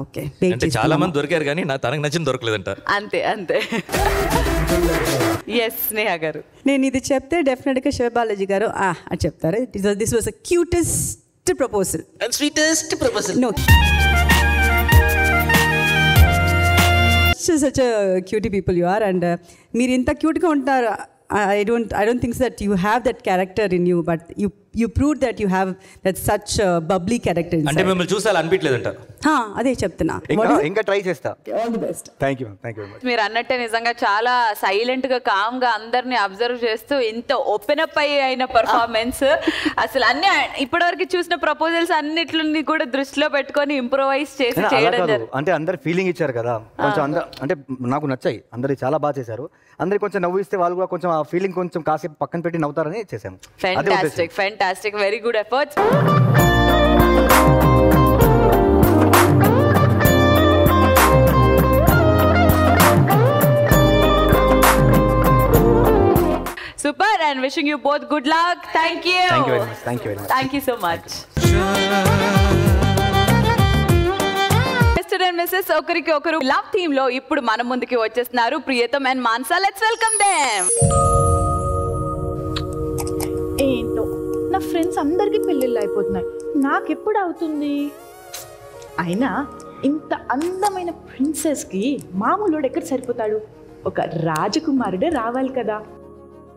ఓకే. చాలా మంది దొరికారు కానీ నా తనకు నచ్చిన దొరకలేదంట, అంతే అంతే. ఎస్ స్నేహ గారు, నేను ఇది చెప్తే డెఫినెట్గా శివ బాలాజీ గారు అని చెప్తారు. This was the cutest proposal and sweetest proposal. No, she's such a cutie people you are, and meer inta cute ga untaru. I don't think that you have that character in you, but you proved that you have that such a bubbly character inside. Ante memmel chusala anpitledanta. Ha, adhe cheptuna. Inga try chesta. All the best. Thank you ma'am, thank you very much. Meer annatte nijanga chaala silent ga calm ga andarni observe chestu inta open up ayina performance. Asalu anni ippadi varaku chusina proposals annitluni kuda drushtilo pettukoni improvise chesi cheyadam jarugindi. Ante andar feeling icharu kada koncham, andar ante naaku nachayi, andari chaala baa chesaru, andari koncham navviste vaalu kuda koncham aa feeling koncham kaase pakkan petti navtarani chesam. Fantastic, fantastic, very good efforts. Super, and wishing you both good luck. Thank you. Thank you very much. Thank you very much. Thank you so much. Mr. and Mrs. ఒకరికి ఒకరు love theme లో ఇప్పుడు మన ముందుకి వచ్చేస్తున్నారు Priyatham and Mansa. Let's welcome them. ఏంటో నా friends అందరికీ పెళ్ళిళ్ళు అయిపోతున్నాయి, నాకెప్పుడు అవుతుంది? అయినా ఇంత అందమైన ప్రిన్సెస్కి మామూలుడు ఎక్కడ సరిపోతాడు? ఒక రాజకుమారుడే రావాలి కదా,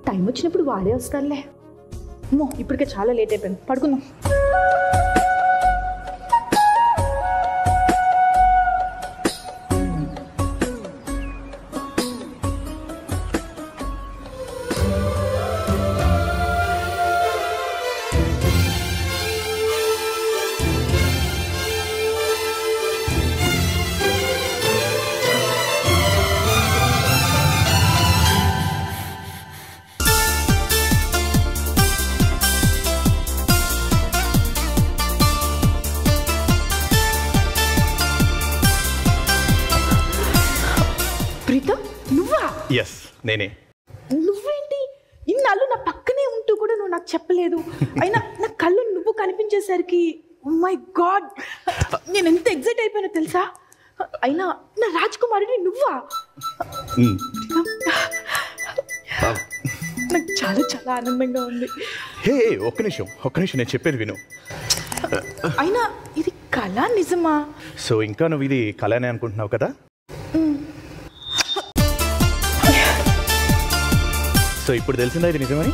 టైం వచ్చినప్పుడు వాడే వస్తాడులే. అమ్మో ఇప్పటికే చాలా లేట్ అయిపోయింది, పడుకుందాం. నేనే. నువ్వేంటి ఇన్నాళ్ళు నా పక్కనే ఉంటూ కూడా నువ్వు నాకు చెప్పలేదు? అయినా నా కళ్ళు నువ్వు కనిపించేసరికి మై గాడ్ నేను ఎంత ఎగ్జైట్ అయిపోయానో తెలుసా? అయినా నా రాజకుమారిని నువ్వా? నాకు చాలా చాలా ఆనందంగా ఉంది. హే ఒక్క నిమిషం ఒక్క నిమిషం, నేను చెప్పేది విను. అయినా ఇది కళ నిజమా? సో ఇంకా నువ్వు ఇది కళనే అనుకుంటున్నావు కదా? సో ఇప్పుడు తెలిసిందా ఇది నిజమని?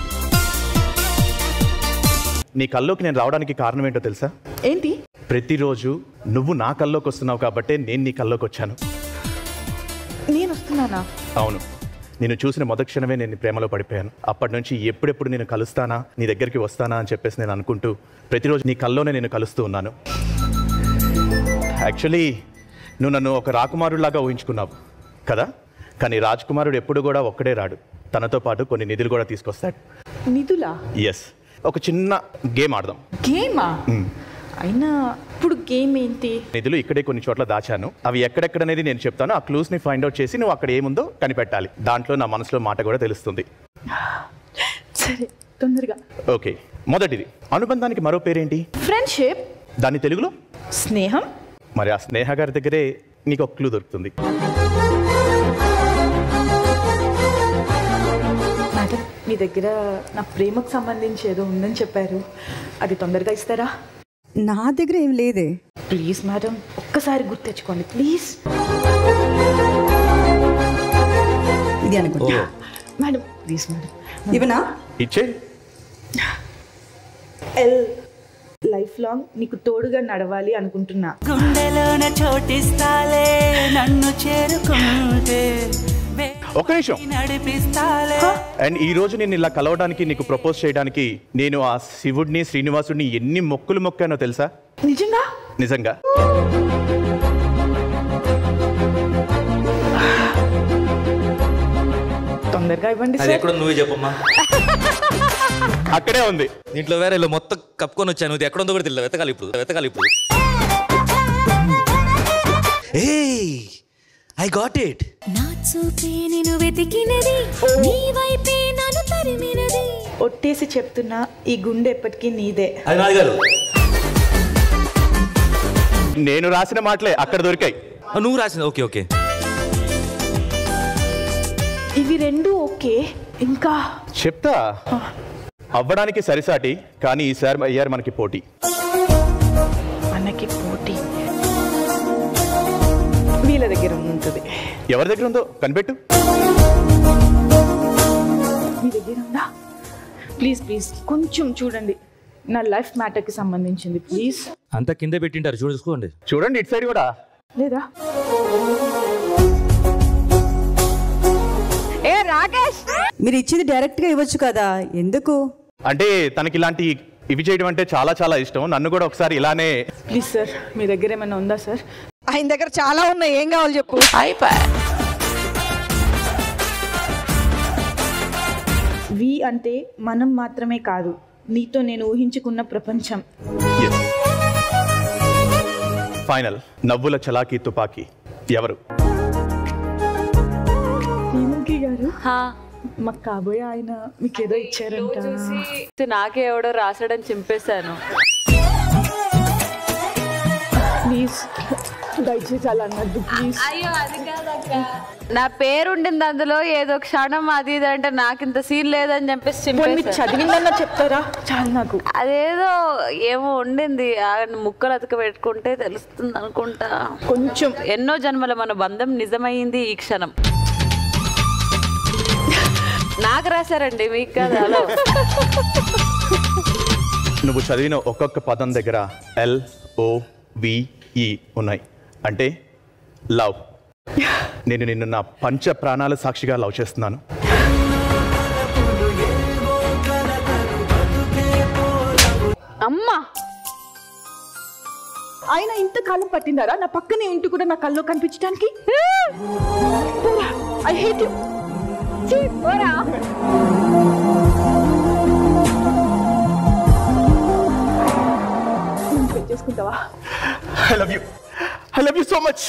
నీ కల్లోకి నేను రావడానికి కారణం ఏంటో తెలుసా? ఏంటి? ప్రతిరోజు నువ్వు నా కల్లోకి వస్తున్నావు కాబట్టి నేను నీ కల్లోకి వచ్చాను. నేను వస్తున్నా Nana? అవును నిన్ను చూసిన మొదటి క్షణమే నేను ప్రేమలో పడిపోయాను. అప్పటి నుంచి ఎప్పుడెప్పుడు నేను కలుస్తానా, నీ దగ్గరికి వస్తానా అని చెప్పేసి నేను అనుకుంటూ ప్రతిరోజు నీ కల్లోనే నేను కలుస్తూ ఉన్నాను. యాక్చువల్లీ నువ్వు నన్ను ఒక రాకుమారుడిలాగా ఊహించుకున్నావు కదా, కానీ రాజ్కుమారుడు ఎప్పుడు కూడా ఒక్కడే రాడు, తనతో పాటు కొన్ని నిధులు కూడా తీసుకొస్తాడు. నిధులా? ఎస్. ఒక చిన్న గేమ్ ఆడదాం. గేమా? అయినా ఇప్పుడు గేమ్ ఏంటి? నిధులు ఇక్కడే కొన్ని చోట్ల దాచాను, అవి ఎక్కడెక్కడనేది నేను చెప్తాను. ఆ క్లూస్ని ఫైండ్ అవుట్ చేసి నువ్వు అక్కడ ఏముందో కనిపెట్టాలి. దాంట్లో నా మనసులో మాట కూడా తెలుస్తుంది. సరే తొందరగా. ఓకే, మొదటిది. అనుబంధానికి మరో పేరేంటి? ఫ్రెండ్షిప్. దాని తెలుగులో? స్నేహం. మరి ఆ స్నేహ గారి దగ్గరే నీకు ఒక క్లూ దొరుకుతుంది. మీ దగ్గర నా ప్రేమకు సంబంధించి ఏదో ఉందని చెప్పారు, అది తొందరగా ఇస్తారా? నా దగ్గర ఏం లేదే. ప్లీజ్ మేడం, ఒక్కసారి గుర్తు తెచ్చుకోండి ప్లీజ్. ఇది అనుకుంటా మేడం. ప్లీజ్ మేడం, ఇవనా ఇచ్చే. లైఫ్ లాంగ్ నీకు తోడుగా నడవాలి అనుకుంటున్నా. గుండెలోన చోటిస్తాలే నన్ను చేరుకుంటే. ఒక నిమిషం. అండ్ ఈ రోజు నేను ఇలా కలవడానికి, నీకు ప్రపోజ్ చేయడానికి నేను ఆ శివుడిని శ్రీనివాసుడిని ఎన్ని మొక్కులు మొక్కానో తెలుసా? నిజంగా? నిజంగా. తొందరగా ఇవ్వండి. నువ్వే చెప్పమ్మా. అక్కడే ఉంది. దీంట్లో వేరే ఇలా మొత్తం కప్పుకొని వచ్చాను. ఇది ఎక్కడ ఉందో కూడా తెలియదు. వెతకాలి ఇప్పుడు, వెతకాలి ఇప్పుడు. ఏయ్, I got it. ఒట్టేసి చెప్తున్నా, ఈ గుండె ఎప్పటికీ నీదే. నేను రాసిన మాటలే అక్కడ దొరికాయి. నువ్వు రాసిన. ఓకే ఓకే, ఇవి రెండు ఓకే. ఇంకా చెప్తా. అవ్వడానికి సరిసాటి, కానీ ఈసారి అయ్యారు మనకి పోటీ. మనకి పోటీ వీళ్ళ దగ్గర ఉంటుంది. ఎవరి దగ్గర ఉందో కనిపెట్టు. మీ దగ్గర ఉందా? ప్లీజ్ ప్లీజ్ కొంచెం చూడండి, నా లైఫ్ మ్యాటర్కి సంబంధించింది ప్లీజ్. అంతా కింద పెట్టింటారు, చూసుకోండి చూడండి. ఇటు సైడ్ కూడా లేదా? ఏ రాకేష్, మీరు ఇచ్చింది డైరెక్ట్గా ఇవ్వచ్చు కదా, ఎందుకు? అంటే తనకి ఇలాంటి ఇవి చేయడం అంటే చాలా చాలా ఇష్టం. నన్ను కూడా ఒకసారి ఇలానే. ప్లీజ్ సార్, మీ దగ్గర ఏమైనా ఉందా సార్? ఆయన దగ్గర చాలా ఉన్నాయి, ఏం కావాలి చెప్పు. వి అంటే మనం మాత్రమే కాదు, నీతో నేను ఊహించుకున్న ప్రపంచం. ఫైనల్. నవ్వుల చలాకీ తుపాకీ ఎవరు? శ్రీముఖి గారు. మాకు కాబోయే ఆయన మీకేదో ఇచ్చారంట. నాకే ఎవడో రాశాడని చింపేశాను. ప్లీజ్ దయచేసి అలా అన్నద్దు ప్లీజ్. అయ్యో అది కాదక్కా, నా పేరుండింది అందులో. ఏదో క్షణం అది ఇది అంటే నాకు ఇంత సీన్ లేదని చెప్పేసి చదివిందన్నా చెప్తారా? చాలు నాకు. అదేదో ఏమో ఉండింది, ముక్కలు అతక పెట్టుకుంటే తెలుస్తుంది అనుకుంటా. కొంచెం ఎన్నో జన్మల మన బంధం నిజమైంది ఈ క్షణం. నాకు రాశారండి, మీకు కదా. నువ్వు చదివిన ఒక్కొక్క పదం దగ్గర LOVE ఉన్నాయి. అంటే లవ్. నేను నిన్ను నా పంచ ప్రాణాల సాక్షిగా లవ్ చేస్తున్నాను. అమ్మా, ఆయన ఇంతకాలం పట్టిందారా నా పక్కనే ఉంటూ కూడా నా కల్లో కనిపించడానికి? I hate you. చేసుకుంటావా? I love you. I love you so much.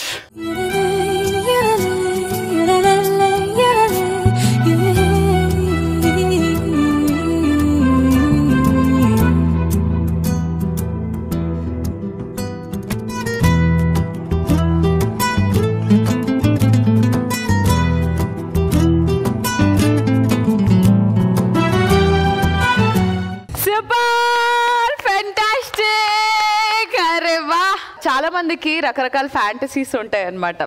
చాలా మందికి రకరకాల ఫ్యాంటసీస్ ఉంటాయి అన్నమాట.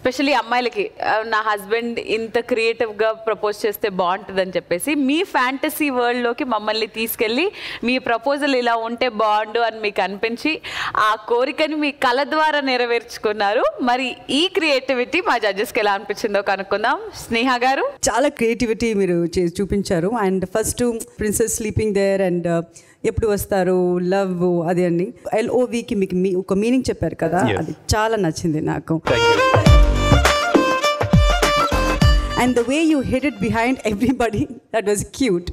especially అమ్మాయిలకి నా హస్బెండ్ ఇంత క్రియేటివ్గా ప్రపోజ్ చేస్తే బాగుంటుందని చెప్పేసి మీ ఫ్యాంటసీ వరల్డ్లోకి మమ్మల్ని తీసుకెళ్ళి మీ ప్రపోజల్ ఇలా ఉంటే బాగుండు అని మీకు అనిపించి ఆ కోరికని మీ కళ ద్వారా నెరవేర్చుకున్నారు. మరి ఈ క్రియేటివిటీ మా జడ్జెస్కి ఎలా అనిపించిందో కనుక్కుందాం. స్నేహ గారు, చాలా క్రియేటివిటీ మీరు చూపించారు. And first princess sleeping there and ఎప్పుడు వస్తారు లవ్ అది అని LOVకి మీకు ఒక మీనింగ్ చెప్పారు కదా, అది చాలా నచ్చింది నాకు. And the way you hid it behind everybody, that was cute.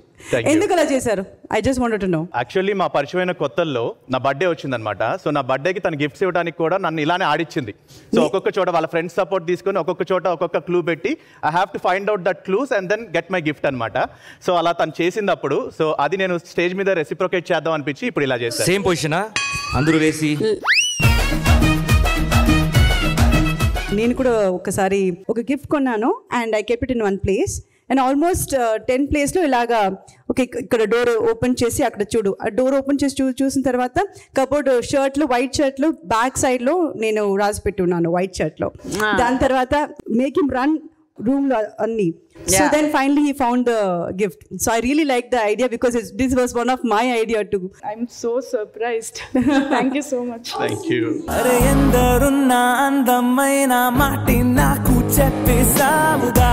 ఎందుకు అలా చేశారు? I just wanted to know. Actually మా పరిచయమైన కొత్తల్లో నా బర్త్డే వచ్చిందనమాట. సో నా బర్త్డేకి తన గిఫ్ట్స్ ఇవ్వడానికి కూడా నన్ను ఇలానే ఆడిచ్చింది. సో ఒక్కొక్క చోట వాళ్ళ ఫ్రెండ్స్ సపోర్ట్ తీసుకొని ఒక్కొక్క చోట ఒక్కొక్క క్లూ పెట్టి I have to find out that clues and then get my gift అనమాట. సో అలా తను చేసినప్పుడు సో అది నేను స్టేజ్ మీద రెసిప్రోకేట్ చేద్దాం అనిపించి ఇప్పుడు ఇలా చేశాను. సేమ్ పొజిషనా అందరూ వేసి? నేను కూడా ఒకసారి ఒక గిఫ్ట్ కొన్నాను and I kept it in one place and almost 10 ప్లేస్లో ఇలాగా ఓకే ఇక్కడ డోర్ ఓపెన్ చేసి అక్కడ చూడు, ఆ డోర్ ఓపెన్ చేసి చూసిన తర్వాత కబోర్డ్ షర్ట్లు వైట్ షర్ట్లు బ్యాక్ సైడ్లో నేను రాసి పెట్టున్నాను వైట్ షర్ట్లో. దాని తర్వాత మేక్ హిమ్ రన్ రూమ్లో అన్ని. So then finally he found the gift. So I really liked the idea because this was one of my idea too. I'm so surprised. Thank you so much. Thank you. అరేందరున్నా అందమైన మాటి నాకు చెప్పేసావుగా.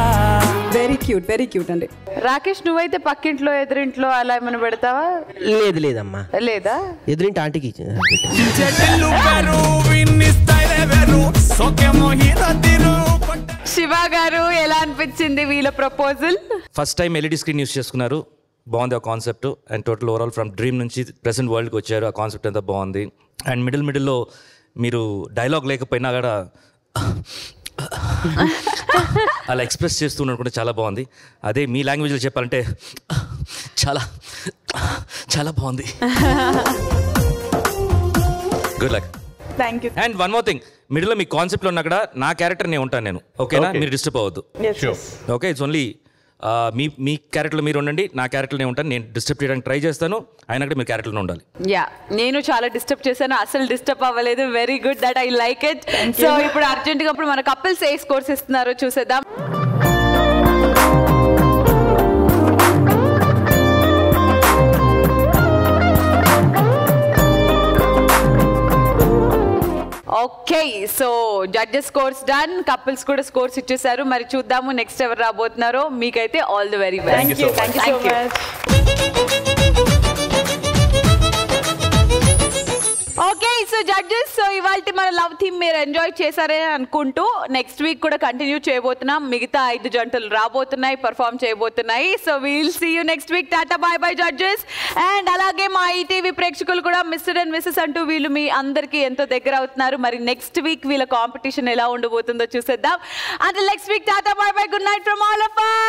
Very cute, very cute అండి. రాకేష్ నువ్వైతే పక్కింట్లో ఎదురింట్లో అలా ఏమన్నా పెడతావా? లేదు లేదమ్మా. లేదా? ఎదురింటి ఆంటీకి ఇచ్చాను. చెట్టెలు పెరు విని స్టైల్ ఎవరు సోకేమో హిరతిరు. శివ గారు ఎలా అనిపించింది వీళ్ళ proposal? First time LED screen use చేసుకున్నారు, బాగుంది ఆ concept. And total overall from dream నుంచి ప్రెసెంట్ వరల్డ్కి వచ్చారు, ఆ కాన్సెప్ట్ అంతా బాగుంది. అండ్ మిడిల్లో మీరు డైలాగ్ లేకపోయినా కూడా అలా ఎక్స్ప్రెస్ చేస్తున్నారు కూడా చాలా బాగుంది. అదే మీ లాంగ్వేజ్లో చెప్పాలంటే చాలా చాలా బాగుంది. Good luck. Thank you. And one more thing, మిడిల్లో మీ కాన్సెప్ట్లో ఉన్నా కూడా నా క్యారెక్టర్ నేను ఉంటాను నేను, ఓకేనా? మీరు డిస్టర్బ్ అవ్వద్దు, ఓకే? ఇట్స్ ఓన్లీ మీ మీ క్యారెక్టర్లో మీరు ఉండండి, నా క్యారెక్టర్ నేను ఉంటాను. నేను డిస్టర్బ్ చేయడానికి ట్రై చేస్తాను, అయినా కూడా మీ క్యారెక్టర్లో ఉండాలి. యా, నేను చాలా డిస్టర్బ్ చేశాను, అసలు డిస్టర్బ్ అవ్వలేదు. Very good, that I like it. So ఇప్పుడు అర్జెంట్గా ఇప్పుడు మన కపుల్స్ ఏ స్కోర్స్ ఇస్తున్నారో చూసేద్దాం. Okay, so judges scores done, couples kuda scores ichesaru. Mari chuddaamu next ever raabotnaro. Meek aithe all the very best. Thank you, thank you so much. Okay, so judges, so ivalti mana love theme meer enjoy chesare anukuntu next week kuda continue cheyabothunnam. Migitha 5 jantalu raabothunnai, perform cheyabothunnayi. So we'll see you next week. Tata, bye bye judges. And అలాగే మా ETV ప్రేక్షకులు కూడా mister and missus అంటూ వీళ్ళు మీ అందరికీ ఎంతో దగ్గర అవుతున్నారు. మరి నెక్స్ట్ వీక్ వీళ్ళ కాంపిటీషన్ ఎలా ఉండబోతుందో చూసేద్దాం. And next week tata bye bye, good night from all of us.